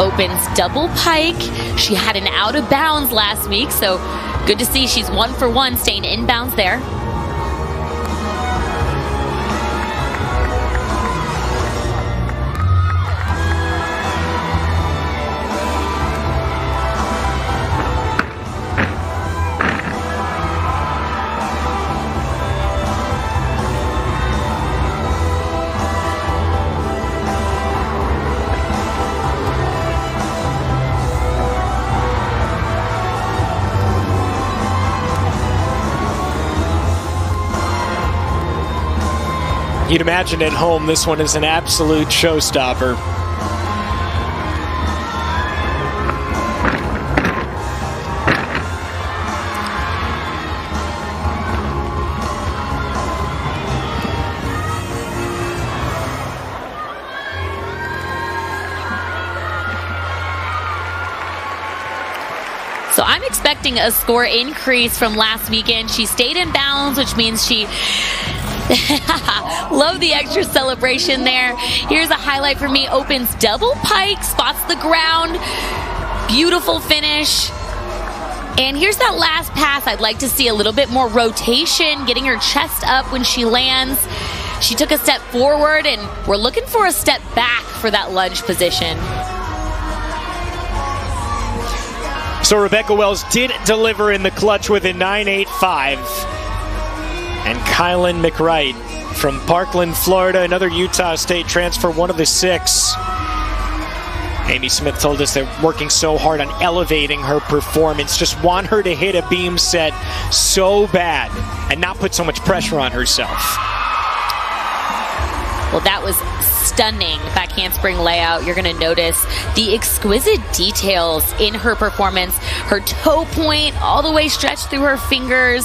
Opens double pike. She had an out of bounds last week, so good to see she's 1 for 1, staying inbounds there. You'd imagine at home this one is an absolute showstopper. So I'm expecting a score increase from last weekend. She stayed in bounds, which means she... Love the extra celebration there. Here's a highlight for me. Opens double pike, spots the ground. Beautiful finish. And here's that last pass. I'd like to see a little bit more rotation, getting her chest up when she lands. She took a step forward, and we're looking for a step back for that lunge position. So Rebecca Wells did deliver in the clutch with a 9.85. And Kielyn McCright from Parkland, Florida, another Utah State transfer, one of the 6. Amy Smith told us they're working so hard on elevating her performance, just want her to hit a beam set so bad and not put so much pressure on herself. Well, that was stunning back handspring layout. You're going to notice the exquisite details in her performance. Her toe point all the way stretched through her fingers.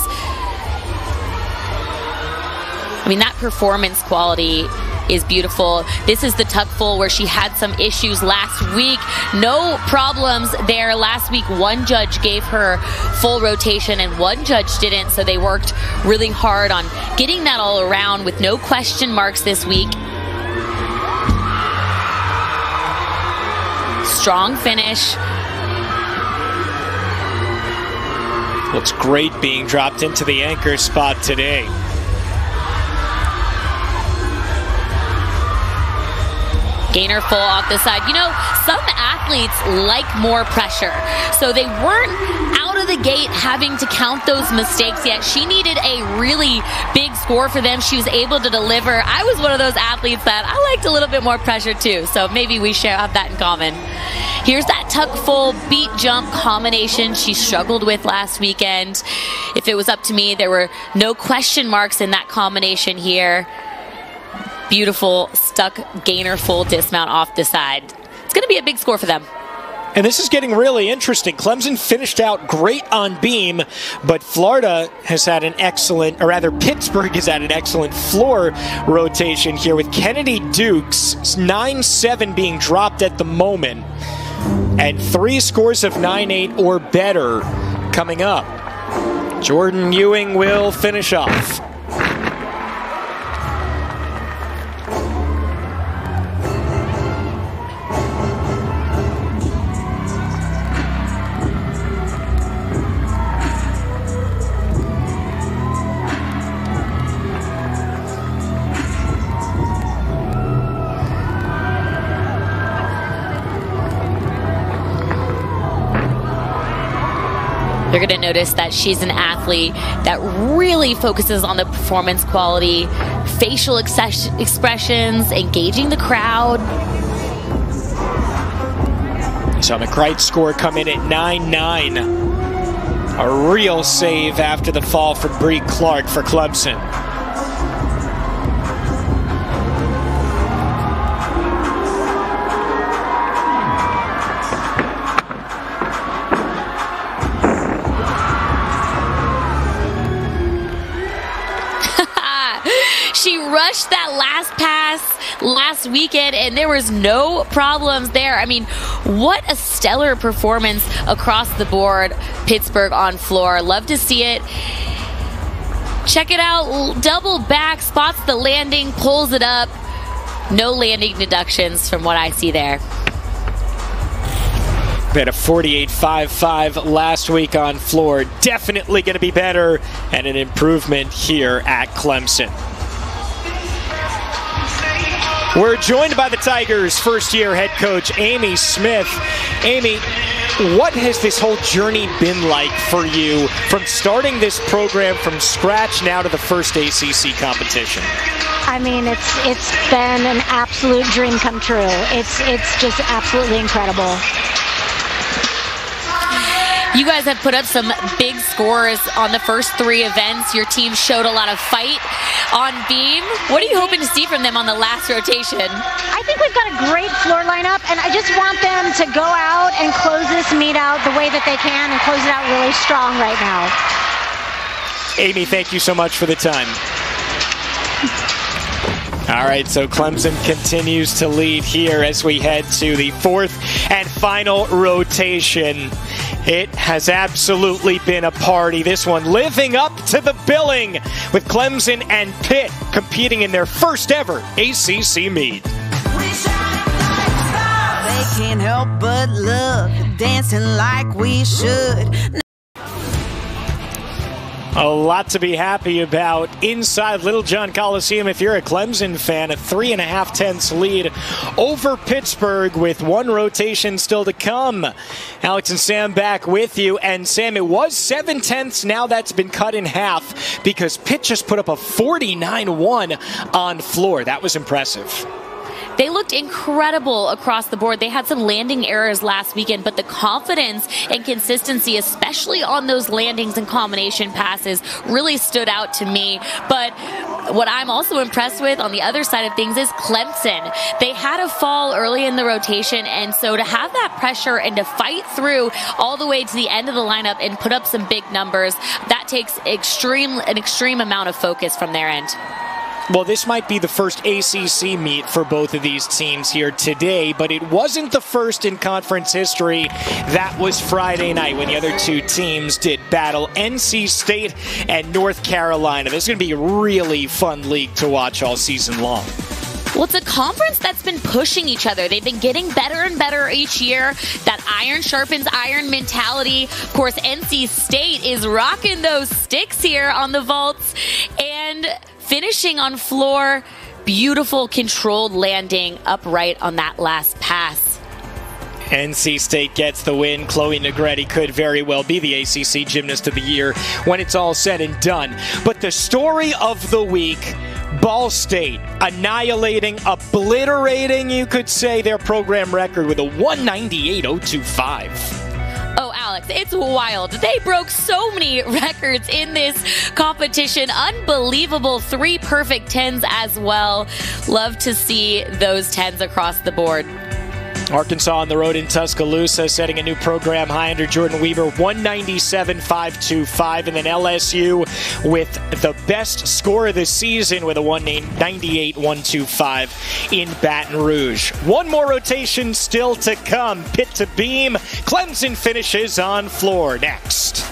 I mean, that performance quality is beautiful. This is the tuck full where she had some issues last week. No problems there. Last week, one judge gave her full rotation and one judge didn't, so they worked really hard on getting that all around with no question marks this week. Strong finish. Looks great being dropped into the anchor spot today. Gainer full off the side. You know, some athletes like more pressure. So they weren't out of the gate having to count those mistakes yet. She needed a really big score for them. She was able to deliver. I was one of those athletes that I liked a little bit more pressure too. So maybe we share have that in common. Here's that tuck full beat jump combination she struggled with last weekend. If it was up to me, there were no question marks in that combination here. Beautiful stuck gainer full dismount off the side. It's going to be a big score for them. And this is getting really interesting. Clemson finished out great on beam, but Florida has had an excellent, or rather Pittsburgh has had an excellent floor rotation here with Kennedy Duke's 9.7 being dropped at the moment and 3 scores of 9.8 or better coming up. Jordyn Ewing will finish off. You're going to notice that she's an athlete that really focuses on the performance quality, facial expressions, engaging the crowd. So McCright's score come in at 9.9. A real save after the fall from Brie Clark for Clemson. Rushed that last pass last weekend, and there was no problems there. I mean, what a stellar performance across the board, Pittsburgh on floor. Love to see it. Check it out. Double back, spots the landing, pulls it up. No landing deductions from what I see there. We had a 48.55 last week on floor. Definitely going to be better and an improvement here at Clemson. We're joined by the Tigers' first-year head coach, Amy Smith. Amy, what has this whole journey been like for you from starting this program from scratch now to the first ACC competition? I mean, it's been an absolute dream come true. It's just absolutely incredible. You guys have put up some big scores on the first three events. Your team showed a lot of fight on beam. What are you hoping to see from them on the last rotation? I think we've got a great floor lineup, and I just want them to go out and close this meet out the way that they can and close it out really strong right now. Amy, thank you so much for the time. All right, so Clemson continues to lead here as we head to the fourth and final rotation. It has absolutely been a party, this one, living up to the billing with Clemson and Pitt competing in their first ever ACC meet. They can't help but look, dancing like we should. A lot to be happy about inside Little John Coliseum if you're a Clemson fan. A 3.5-tenths lead over Pittsburgh with one rotation still to come. Alex and Sam back with you. And Sam, it was 7/10. Now that's been cut in half because Pitt just put up a 49-1 on floor. That was impressive. They looked incredible across the board. They had some landing errors last weekend, but the confidence and consistency, especially on those landings and combination passes, really stood out to me. But what I'm also impressed with on the other side of things is Clemson. They had a fall early in the rotation, and so to have that pressure and to fight through all the way to the end of the lineup and put up some big numbers, that takes an extreme amount of focus from their end. Well, this might be the first ACC meet for both of these teams here today, but it wasn't the first in conference history. That was Friday night when the other two teams did battle, NC State and North Carolina. This is going to be a really fun league to watch all season long. Well, it's a conference that's been pushing each other. They've been getting better and better each year. That iron sharpens iron mentality. Of course, NC State is rocking those sticks here on the vaults and finishing on floor, beautiful controlled landing upright on that last pass. NC State gets the win. Chloe Negretti could very well be the ACC Gymnast of the Year when it's all said and done. But the story of the week, Ball State annihilating, obliterating, you could say, their program record with a 198.025. Oh, Alex, it's wild. They broke so many records in this competition. Unbelievable. 3 perfect 10s as well. Love to see those 10s across the board. Arkansas on the road in Tuscaloosa, setting a new program high under Jordan Weaver, 197.525, and then LSU with the best score of the season with a 198.125 in Baton Rouge. One more rotation still to come. Pitt to beam. Clemson finishes on floor next.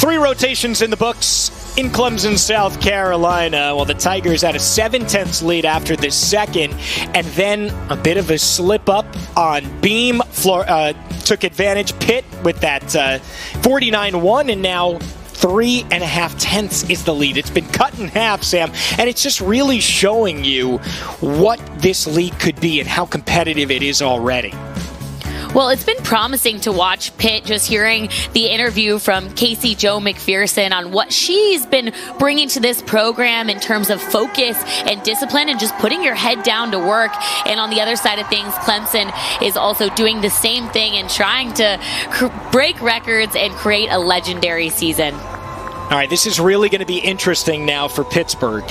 3 rotations in the books in Clemson, South Carolina. Well, the Tigers had a 7/10 lead after the second, and then a bit of a slip up on beam. Took advantage, Pitt with that 49-1, and now 3.5 tenths is the lead. It's been cut in half, Sam, and it's just really showing you what this league could be and how competitive it is already. Well, it's been promising to watch Pitt, just hearing the interview from Casey Joe McPherson on what she's been bringing to this program in terms of focus and discipline and just putting your head down to work. And on the other side of things, Clemson is also doing the same thing and trying to break records and create a legendary season. All right, this is really going to be interesting now for Pittsburgh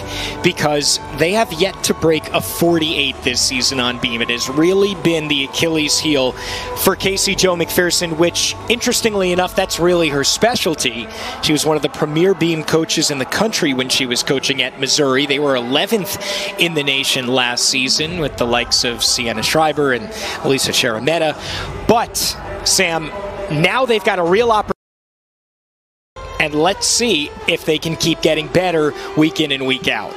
because they have yet to break a 48 this season on beam. It has really been the Achilles heel for Casey Joe McPherson, which, interestingly enough, that's really her specialty. She was one of the premier beam coaches in the country when she was coaching at Missouri. They were 11th in the nation last season with the likes of Sienna Schreiber and Elisa Sharametta. But, Sam, now they've got a real opportunity. And let's see if they can keep getting better week in and week out.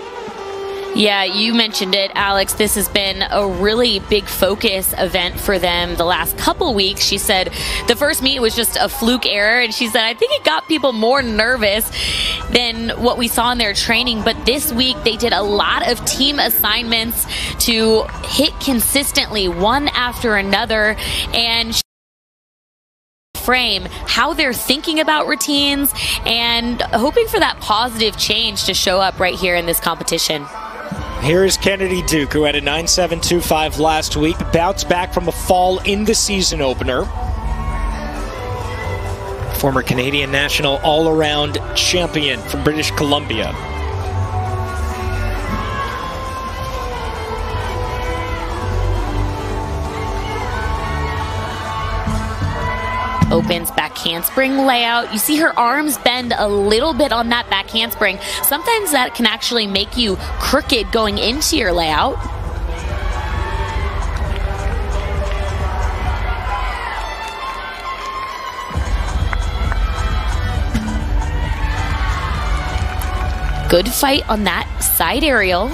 Yeah, you mentioned it, Alex. This has been a really big focus event for them the last couple weeks. She said the first meet was just a fluke error, and she said, I think it got people more nervous than what we saw in their training. But this week, they did a lot of team assignments to hit consistently one after another, and she frame how they're thinking about routines and hoping for that positive change to show up right here in this competition. Here is Kennedy Duke, who had a 9.725 last week, bounced back from a fall in the season opener. Former Canadian national all-around champion from British Columbia. Opens back handspring layout. You see her arms bend a little bit on that back handspring. Sometimes that can actually make you crooked going into your layout. Good fight on that side aerial.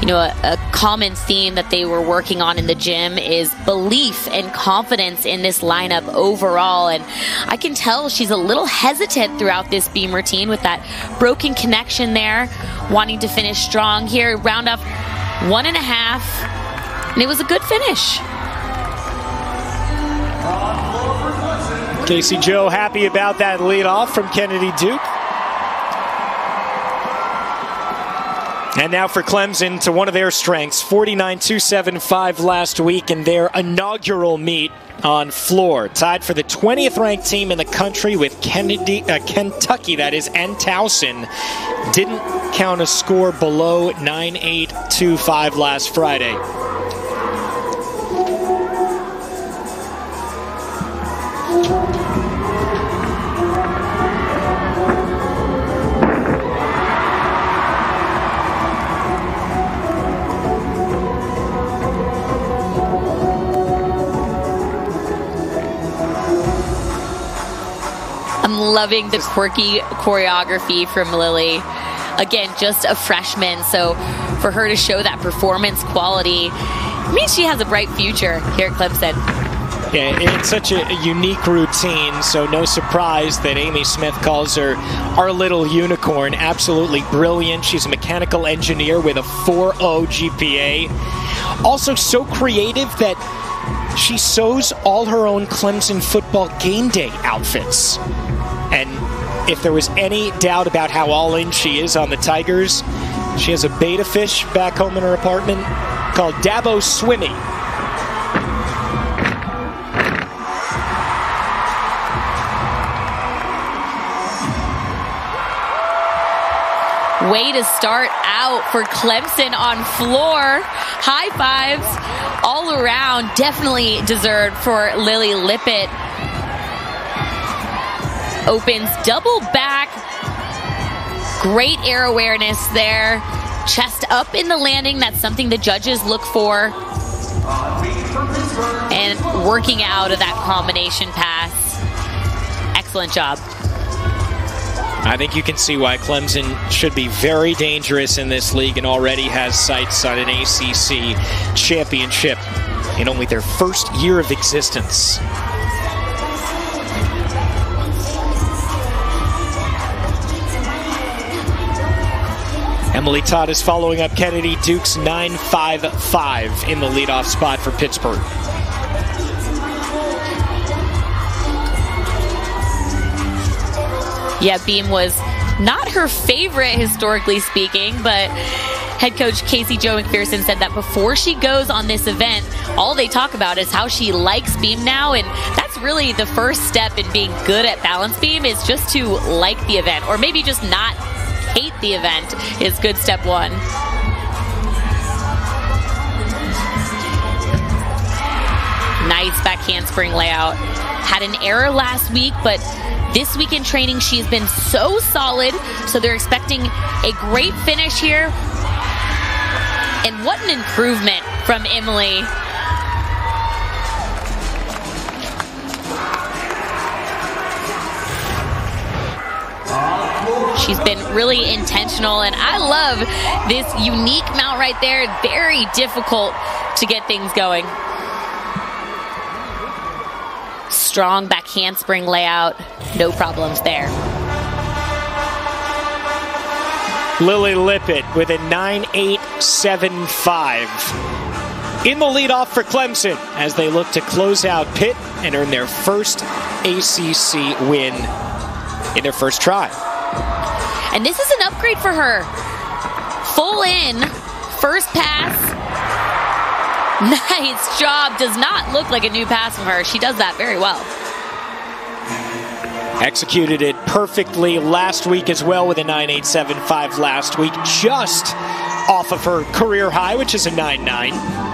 You know, a common theme that they were working on in the gym is belief and confidence in this lineup overall. And I can tell she's a little hesitant throughout this beam routine with that broken connection there, wanting to finish strong here. Round up 1.5, and it was a good finish. Casey Joe happy about that leadoff from Kennedy Duke. And now for Clemson to one of their strengths, 49.275 last week in their inaugural meet on floor. Tied for the 20th ranked team in the country with Kentucky, that is, and Towson. Didn't count a score below 9.825 last Friday. I'm loving the quirky choreography from Lily. Again, just a freshman, so for her to show that performance quality, I mean, she has a bright future here at Clemson. Yeah, it's such a unique routine, so no surprise that Amy Smith calls her our little unicorn. Absolutely brilliant. She's a mechanical engineer with a 4.0 GPA. Also so creative that she sews all her own Clemson football game day outfits. And if there was any doubt about how all-in she is on the Tigers, she has a betta fish back home in her apartment called Dabo Swimmy. Way to start out for Clemson on floor. High fives all around, definitely deserved for Lily Lippitt. Opens double back. Great air awareness there. Chest up in the landing, that's something the judges look for. And working out of that combination pass. Excellent job. I think you can see why Clemson should be very dangerous in this league and already has sights on an ACC championship in only their first year of existence. Emily Todd is following up Kennedy Duke's 9.55 in the leadoff spot for Pittsburgh. Yeah, beam was not her favorite, historically speaking, but head coach Casey Joe McPherson said that before she goes on this event, all they talk about is how she likes beam now, and that's really the first step in being good at balance beam, is just to like the event, or maybe just not hate the event is good step one. Nice back handspring layout. Had an error last week, but this week in training, she's been so solid, so they're expecting a great finish here. And what an improvement from Emily. She's been really intentional, and I love this unique mount right there. Very difficult to get things going. Strong back handspring layout, no problems there. Lily Lippitt with a 9.875 in the leadoff for Clemson as they look to close out Pitt and earn their first ACC win in their first try. And this is an upgrade for her. Full in, first pass. Nice job. Does not look like a new pass from her. She does that very well. Executed it perfectly last week as well with a 9.875 last week, just off of her career high, which is a 9.9.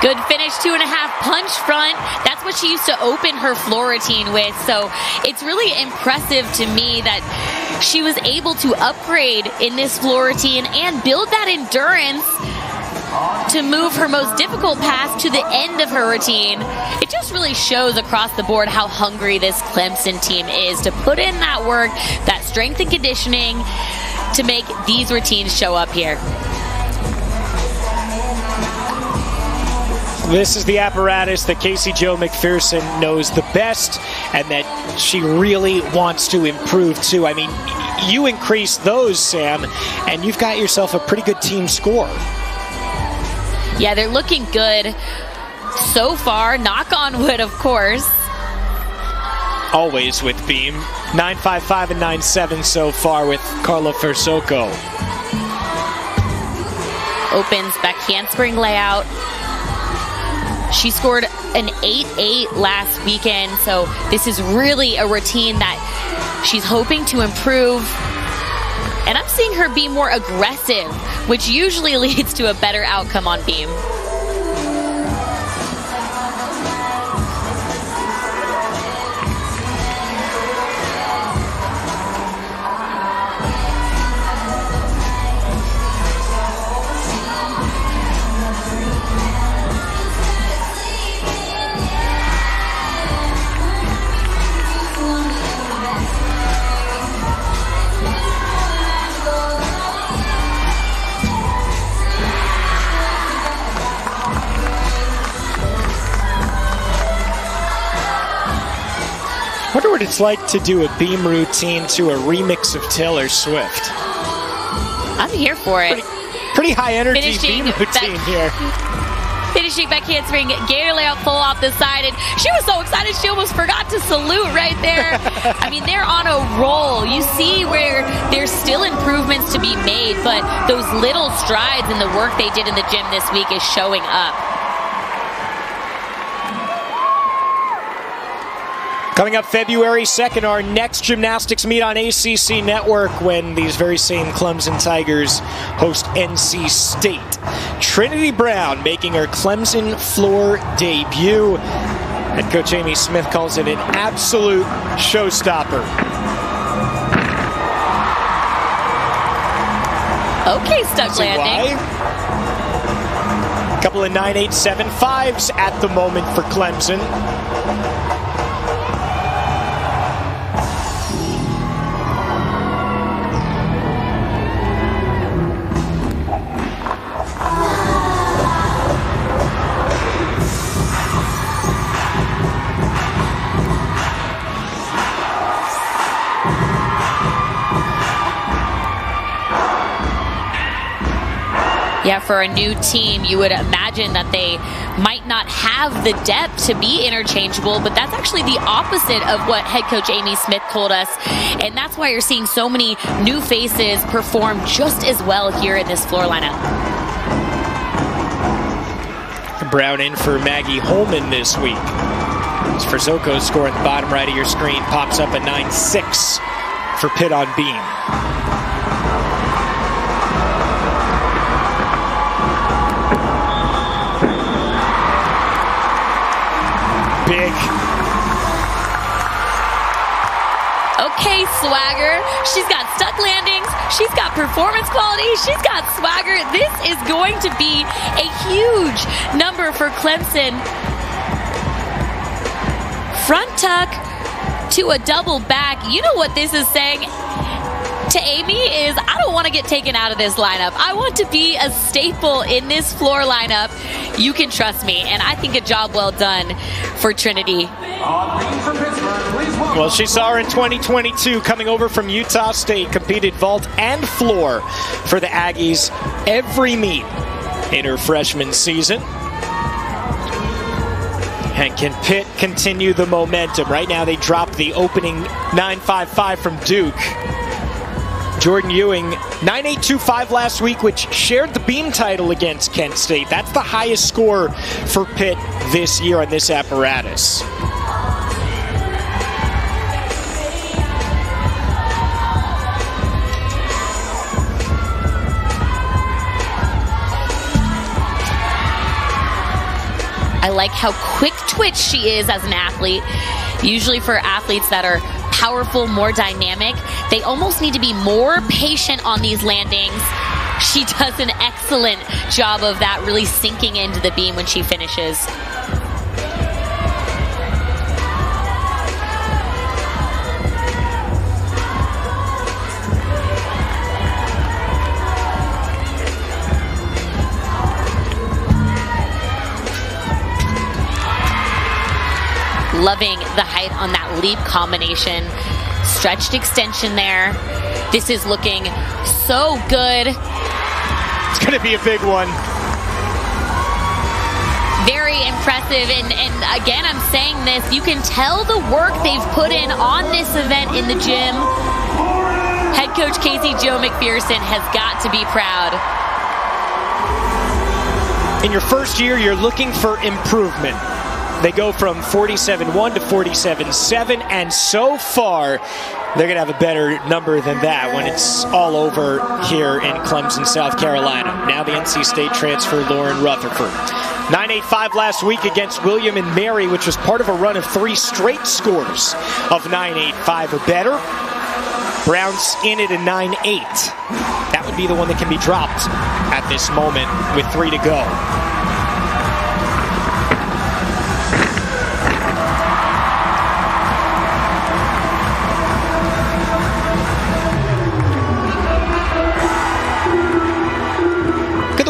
Good finish, 2.5 punch front. That's what she used to open her floor routine with. So it's really impressive to me that she was able to upgrade in this floor routine and build that endurance to move her most difficult pass to the end of her routine. It just really shows across the board how hungry this Clemson team is to put in that work, that strength and conditioning to make these routines show up here. This is the apparatus that Casey Joe McPherson knows the best and that she really wants to improve too. I mean, you increase those, Sam, and you've got yourself a pretty good team score. Yeah, they're looking good so far. Knock on wood, of course. Always with Beam. 9.55 and 9.7 so far with Carla Fersoko. Opens back handspring layout. She scored an 8.8 last weekend, so this is really a routine that she's hoping to improve. And I'm seeing her be more aggressive, which usually leads to a better outcome on beam. I wonder what it's like to do a beam routine to a remix of Taylor Swift. I'm here for it. Pretty high energy finishing beam routine here. Finishing back handspring, gator layout full off the side, and she was so excited she almost forgot to salute right there. I mean, they're on a roll. You see where there's still improvements to be made, but those little strides and the work they did in the gym this week is showing up. Coming up February 2nd, our next gymnastics meet on ACC Network when these very same Clemson Tigers host NC State. Trinity Brown making her Clemson floor debut. And Coach Amy Smith calls it an absolute showstopper. Okay, stuck landing. A couple of 9.875s at the moment for Clemson. Yeah, for a new team, you would imagine that they might not have the depth to be interchangeable, but that's actually the opposite of what head coach Amy Smith told us. And that's why you're seeing so many new faces perform just as well here in this floor lineup. Brown in for Maggie Holman this week. As Fersoko scoring the bottom right of your screen, pops up a 9.6 for Pitt on beam. Big. Okay, swagger. She's got stuck landings. She's got performance quality. She's got swagger. This is going to be a huge number for Clemson. front tuck to a double back. You know what this is saying to Amy is, I don't want to get taken out of this lineup. I want to be a staple in this floor lineup. You can trust me. And I think a job well done for Trinity. Well, she saw her in 2022 coming over from Utah State, competed vault and floor for the Aggies every meet in her freshman season. And can Pitt continue the momentum? Right now they dropped the opening 9.55 from Duke. Jordyn Ewing, 9.825 last week, which shared the beam title against Kent State. That's the highest score for Pitt this year on this apparatus. I like how quick twitch she is as an athlete. Usually for athletes that are powerful, more dynamic, they almost need to be more patient on these landings. She does an excellent job of that, really sinking into the beam when she finishes. Loving the height on that leap combination. Stretched extension there. This is looking so good. It's going to be a big one. Very impressive. And again, I'm saying this, you can tell the work they've put in on this event in the gym. Head coach Casey Joe McPherson has got to be proud. In your first year, you're looking for improvement. They go from 47.1 to 47.7, and so far, they're going to have a better number than that when it's all over here in Clemson, South Carolina. Now the NC State transfer, Lauren Rutherford. 9.85 last week against William and Mary, which was part of a run of three straight scores of 9.85 or better. Brown's in at a 9.8. That would be the one that can be dropped at this moment with 3 to go.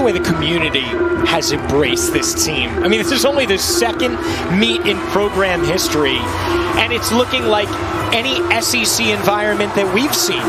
The community has embraced this team. I mean, this is only the second meet in program history, and it's looking like any SEC environment that we've seen.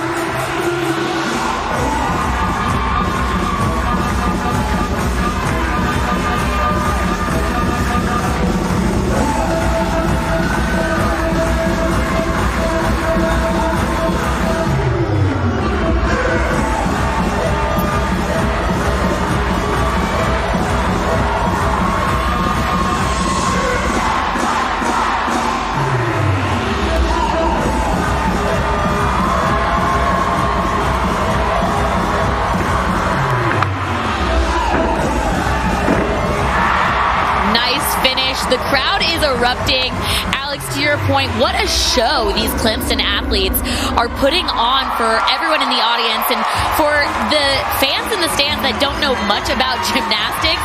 Erupting. Alex, to your point, what a show these Clemson athletes are putting on for everyone in the audience, and for the fans in the stands that don't know much about gymnastics,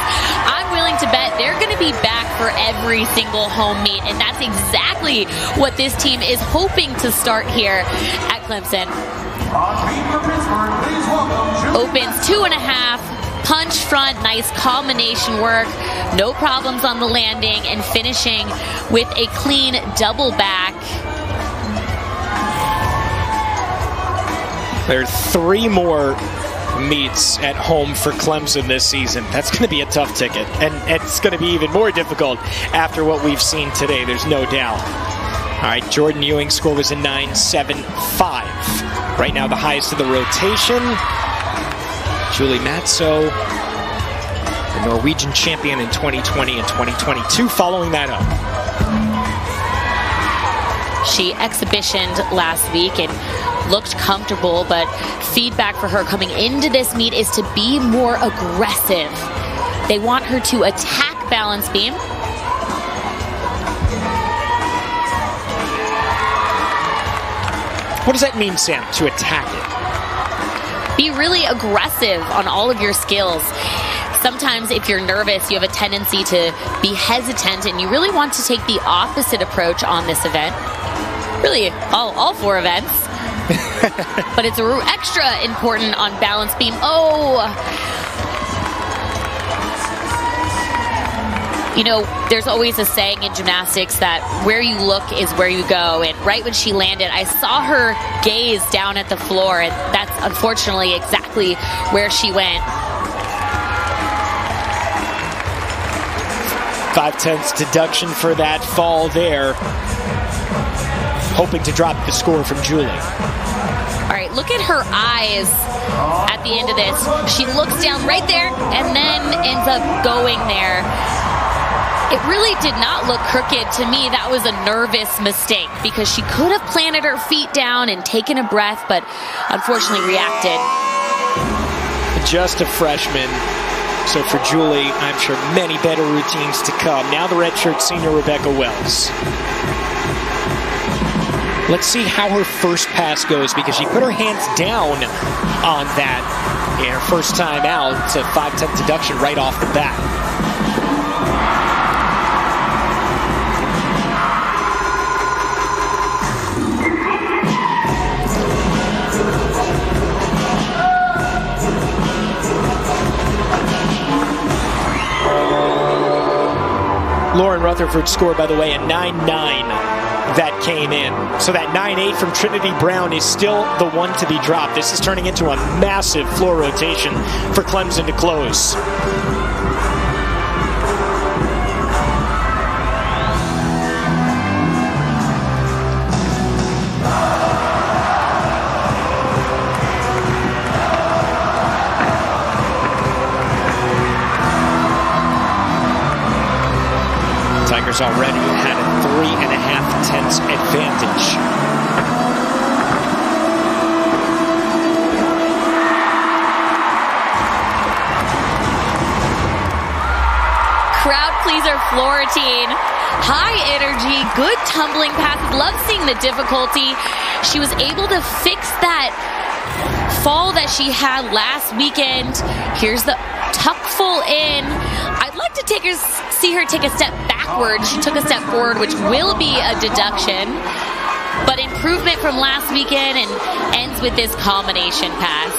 I'm willing to bet they're going to be back for every single home meet, and that's exactly what this team is hoping to start here at Clemson. Opens 2.5. Punch front, nice combination work, no problems on the landing, and finishing with a clean double back. There are 3 more meets at home for Clemson this season. That's going to be a tough ticket, and it's going to be even more difficult after what we've seen today, there's no doubt. All right, Jordyn Ewing's score was a 9.75. Right now the highest of the rotation. Julie Matzo, the Norwegian champion in 2020 and 2022, following that up. She exhibitioned last week and looked comfortable, but feedback for her coming into this meet is to be more aggressive. They want her to attack balance beam. What does that mean, Sam, to attack it? Be really aggressive on all of your skills. sometimes if you're nervous, you have a tendency to be hesitant, and you really want to take the opposite approach on this event. Really, all four events. But it's extra important on balance beam. Oh! You know, there's always a saying in gymnastics that where you look is where you go. And right when she landed, I saw her gaze down at the floor. And that's unfortunately exactly where she went. 5/10 deduction for that fall there. Hoping to drop the score from Julie. All right, look at her eyes at the end of this. She looks down right there and then ends up going there. It really did not look crooked to me. That was a nervous mistake because she could have planted her feet down and taken a breath, but unfortunately reacted. Just a freshman. So for Julie, I'm sure many better routines to come. Now the redshirt senior, Rebecca Wells. Let's see how her first pass goes because she put her hands down on that. And her first time out, it's a 5/10 deduction right off the bat. Lauren Rutherford scored, by the way, a 9-9 that came in. So that 9-8 from Trinity Brown is still the one to be dropped. This is turning into a massive floor rotation for Clemson to close. Already had a 3.5 tenths advantage. Crowd pleaser floor routine. High energy, good tumbling passes. Love seeing the difficulty. She was able to fix that fall that she had last weekend. Here's the tuck full in. I'd like to see her take a step backward. She took a step forward, which will be a deduction, but improvement from last weekend and ends with this combination pass.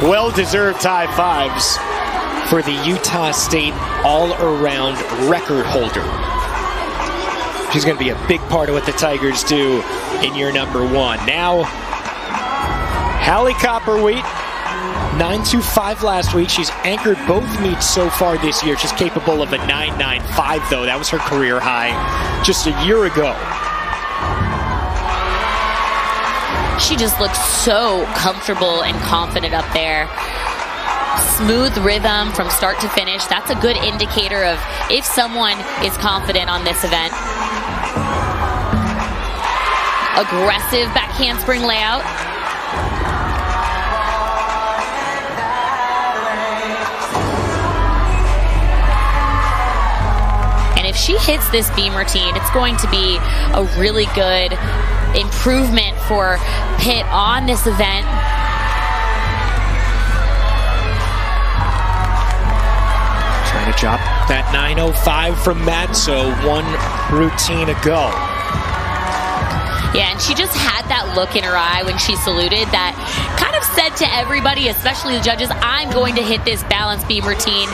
Well-deserved high fives for the Utah State all-around record holder. She's going to be a big part of what the Tigers do in year #1. Now, Hallie Copperweed, 9.25 last week. She's anchored both meets so far this year. She's capable of a 9.95, though. That was her career high just a year ago. She just looks so comfortable and confident up there. Smooth rhythm from start to finish. That's a good indicator of if someone is confident on this event. Aggressive back handspring layout. If she hits this beam routine, it's going to be a really good improvement for Pitt on this event. Trying to drop that 9.05 from Matzo one routine ago. Yeah, and she just had that look in her eye when she saluted that kind of said to everybody, especially the judges, I'm going to hit this balance beam routine.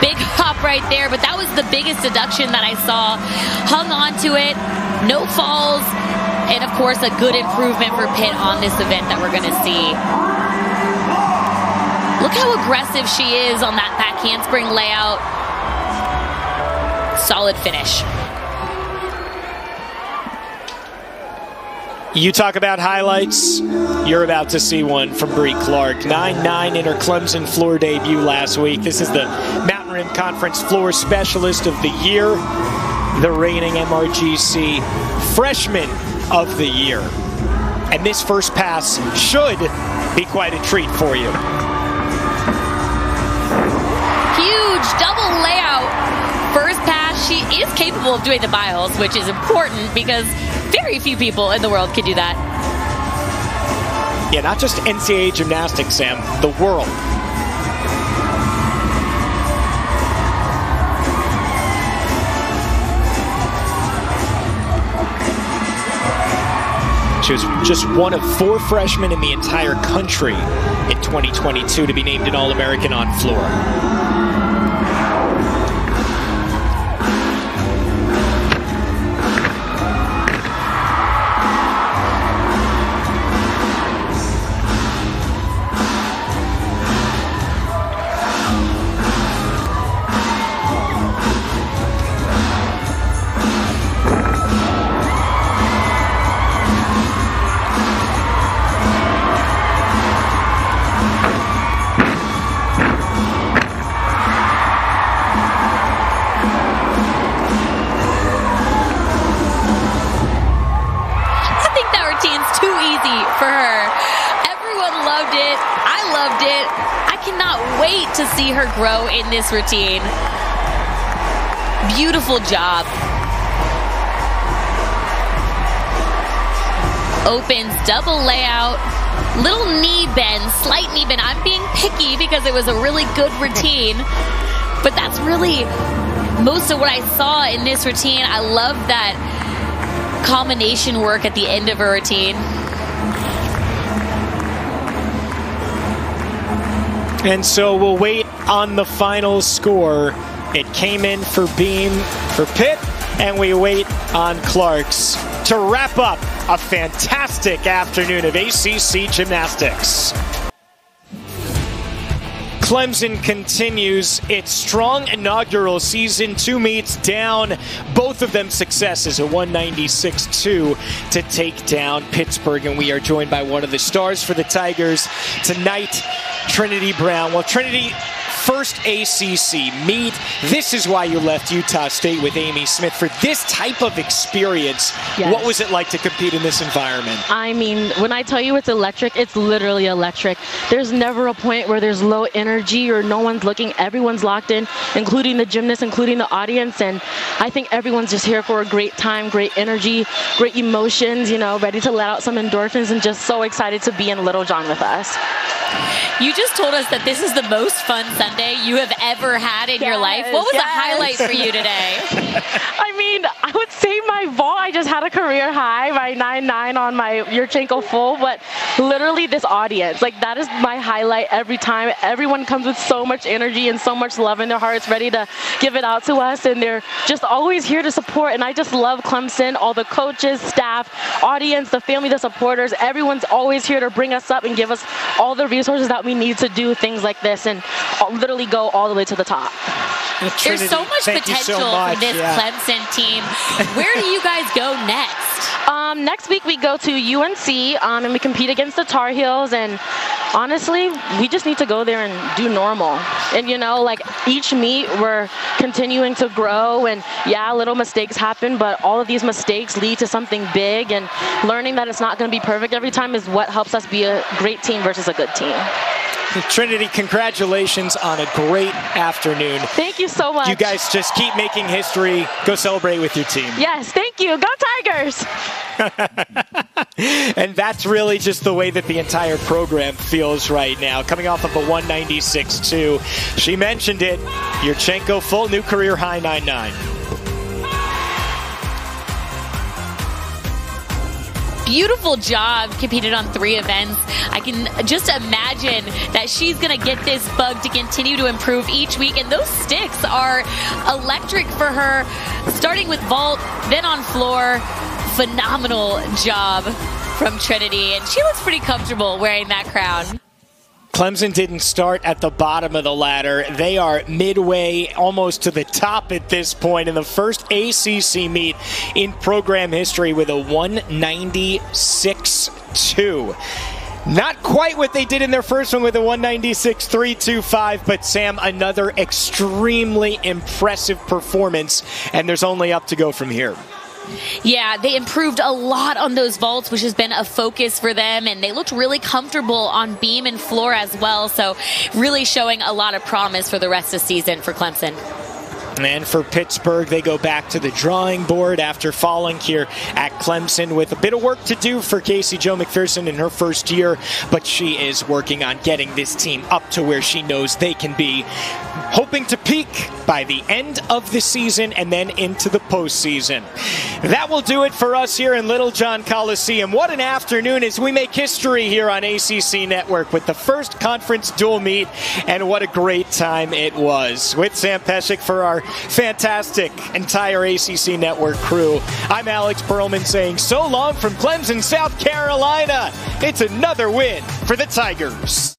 Big hop right there, but that was the biggest deduction that I saw. Hung on to it, no falls, and of course a good improvement for Pitt on this event that we're going to see. Look how aggressive she is on that back handspring layout. Solid finish. You talk about highlights, you're about to see one from Brie Clark. 9.9 in her Clemson floor debut last week. This is the Mountain Rim Conference Floor Specialist of the Year, the reigning MRGC Freshman of the Year. And this first pass should be quite a treat for you. Huge double layout. First pass, she is capable of doing the biles, which is important because very few people in the world can do that. Yeah, not just NCAA gymnastics, Sam, the world. She was just one of four freshmen in the entire country in 2022 to be named an All-American on floor. Grow in this routine. Beautiful job. Opens, double layout, little knee bend, slight knee bend. I'm being picky because it was a really good routine, but that's really most of what I saw in this routine. I love that combination work at the end of a routine. And so we'll wait on the final score. It came in for Beam for Pitt, and we wait on Clark's to wrap up a fantastic afternoon of ACC gymnastics. Clemson continues its strong inaugural season. Two meets down, both of them successes, a 196-2 to take down Pittsburgh. And we are joined by one of the stars for the Tigers tonight, Trinity Brown. Well, Trinity, first ACC meet. This is why you left Utah State with Amy Smith for this type of experience. Yes. What was it like to compete in this environment? I mean, when I tell you it's electric, it's literally electric. There's never a point where there's low energy or no one's looking. Everyone's locked in, including the gymnasts, including the audience. And I think everyone's just here for a great time, great energy, great emotions, you know, ready to let out some endorphins and just so excited to be in Little John with us. You just told us that this is the most fun Sunday you have ever had in your life. What was the highlight for you today? I mean, I would say my vault. I just had a career high by 9.9 on my Yurchenko full, but literally this audience, like that is my highlight every time. Everyone comes with so much energy and so much love in their hearts, ready to give it out to us, and they're just always here to support, and I just love Clemson, all the coaches, staff, audience, the family, the supporters, everyone's always here to bring us up and give us all the resources that we need to do things like this and literally go all the way to the top. Trinity, there's so much potential for this Clemson team. Where do you guys go next? Next week we go to UNC and we compete against the Tar Heels, and honestly, we just need to go there and do normal. And you know, like each meet we're continuing to grow, and yeah, little mistakes happen, but all of these mistakes lead to something big, and learning that it's not going to be perfect every time is what helps us be a great team versus a good team. Trinity, congratulations on a great afternoon. Thank you so much. You guys just keep making history. Go celebrate with your team. Yes, thank you. Go Tigers! And that's really just the way that the entire program feels right now. Coming off of a 196-2. She mentioned it. Yurchenko full, new career high 9.9. Beautiful job, competed on 3 events. I can just imagine that she's gonna get this bug to continue to improve each week, and those sticks are electric for her, starting with vault, then on floor. Phenomenal job from Trinity, and she looks pretty comfortable wearing that crown. Clemson didn't start at the bottom of the ladder. They are midway, almost to the top at this point, in the first ACC meet in program history with a 196-2. Not quite what they did in their first one with a 196-325, but Sam, another extremely impressive performance, and there's only up to go from here. Yeah, they improved a lot on those vaults, which has been a focus for them, and they looked really comfortable on beam and floor as well, so really showing a lot of promise for the rest of the season for Clemson. And for Pittsburgh, they go back to the drawing board after falling here at Clemson, with a bit of work to do for Casey Joe McPherson in her first year, but she is working on getting this team up to where she knows they can be, hoping to peak by the end of the season and then into the postseason. That will do it for us here in Little John Coliseum. What an afternoon as we make history here on ACC Network with the first conference dual meet, and what a great time it was. With Sam Peszek for our fantastic entire ACC Network crew, I'm Alex Perlman saying so long from Clemson, South Carolina. It's another win for the Tigers.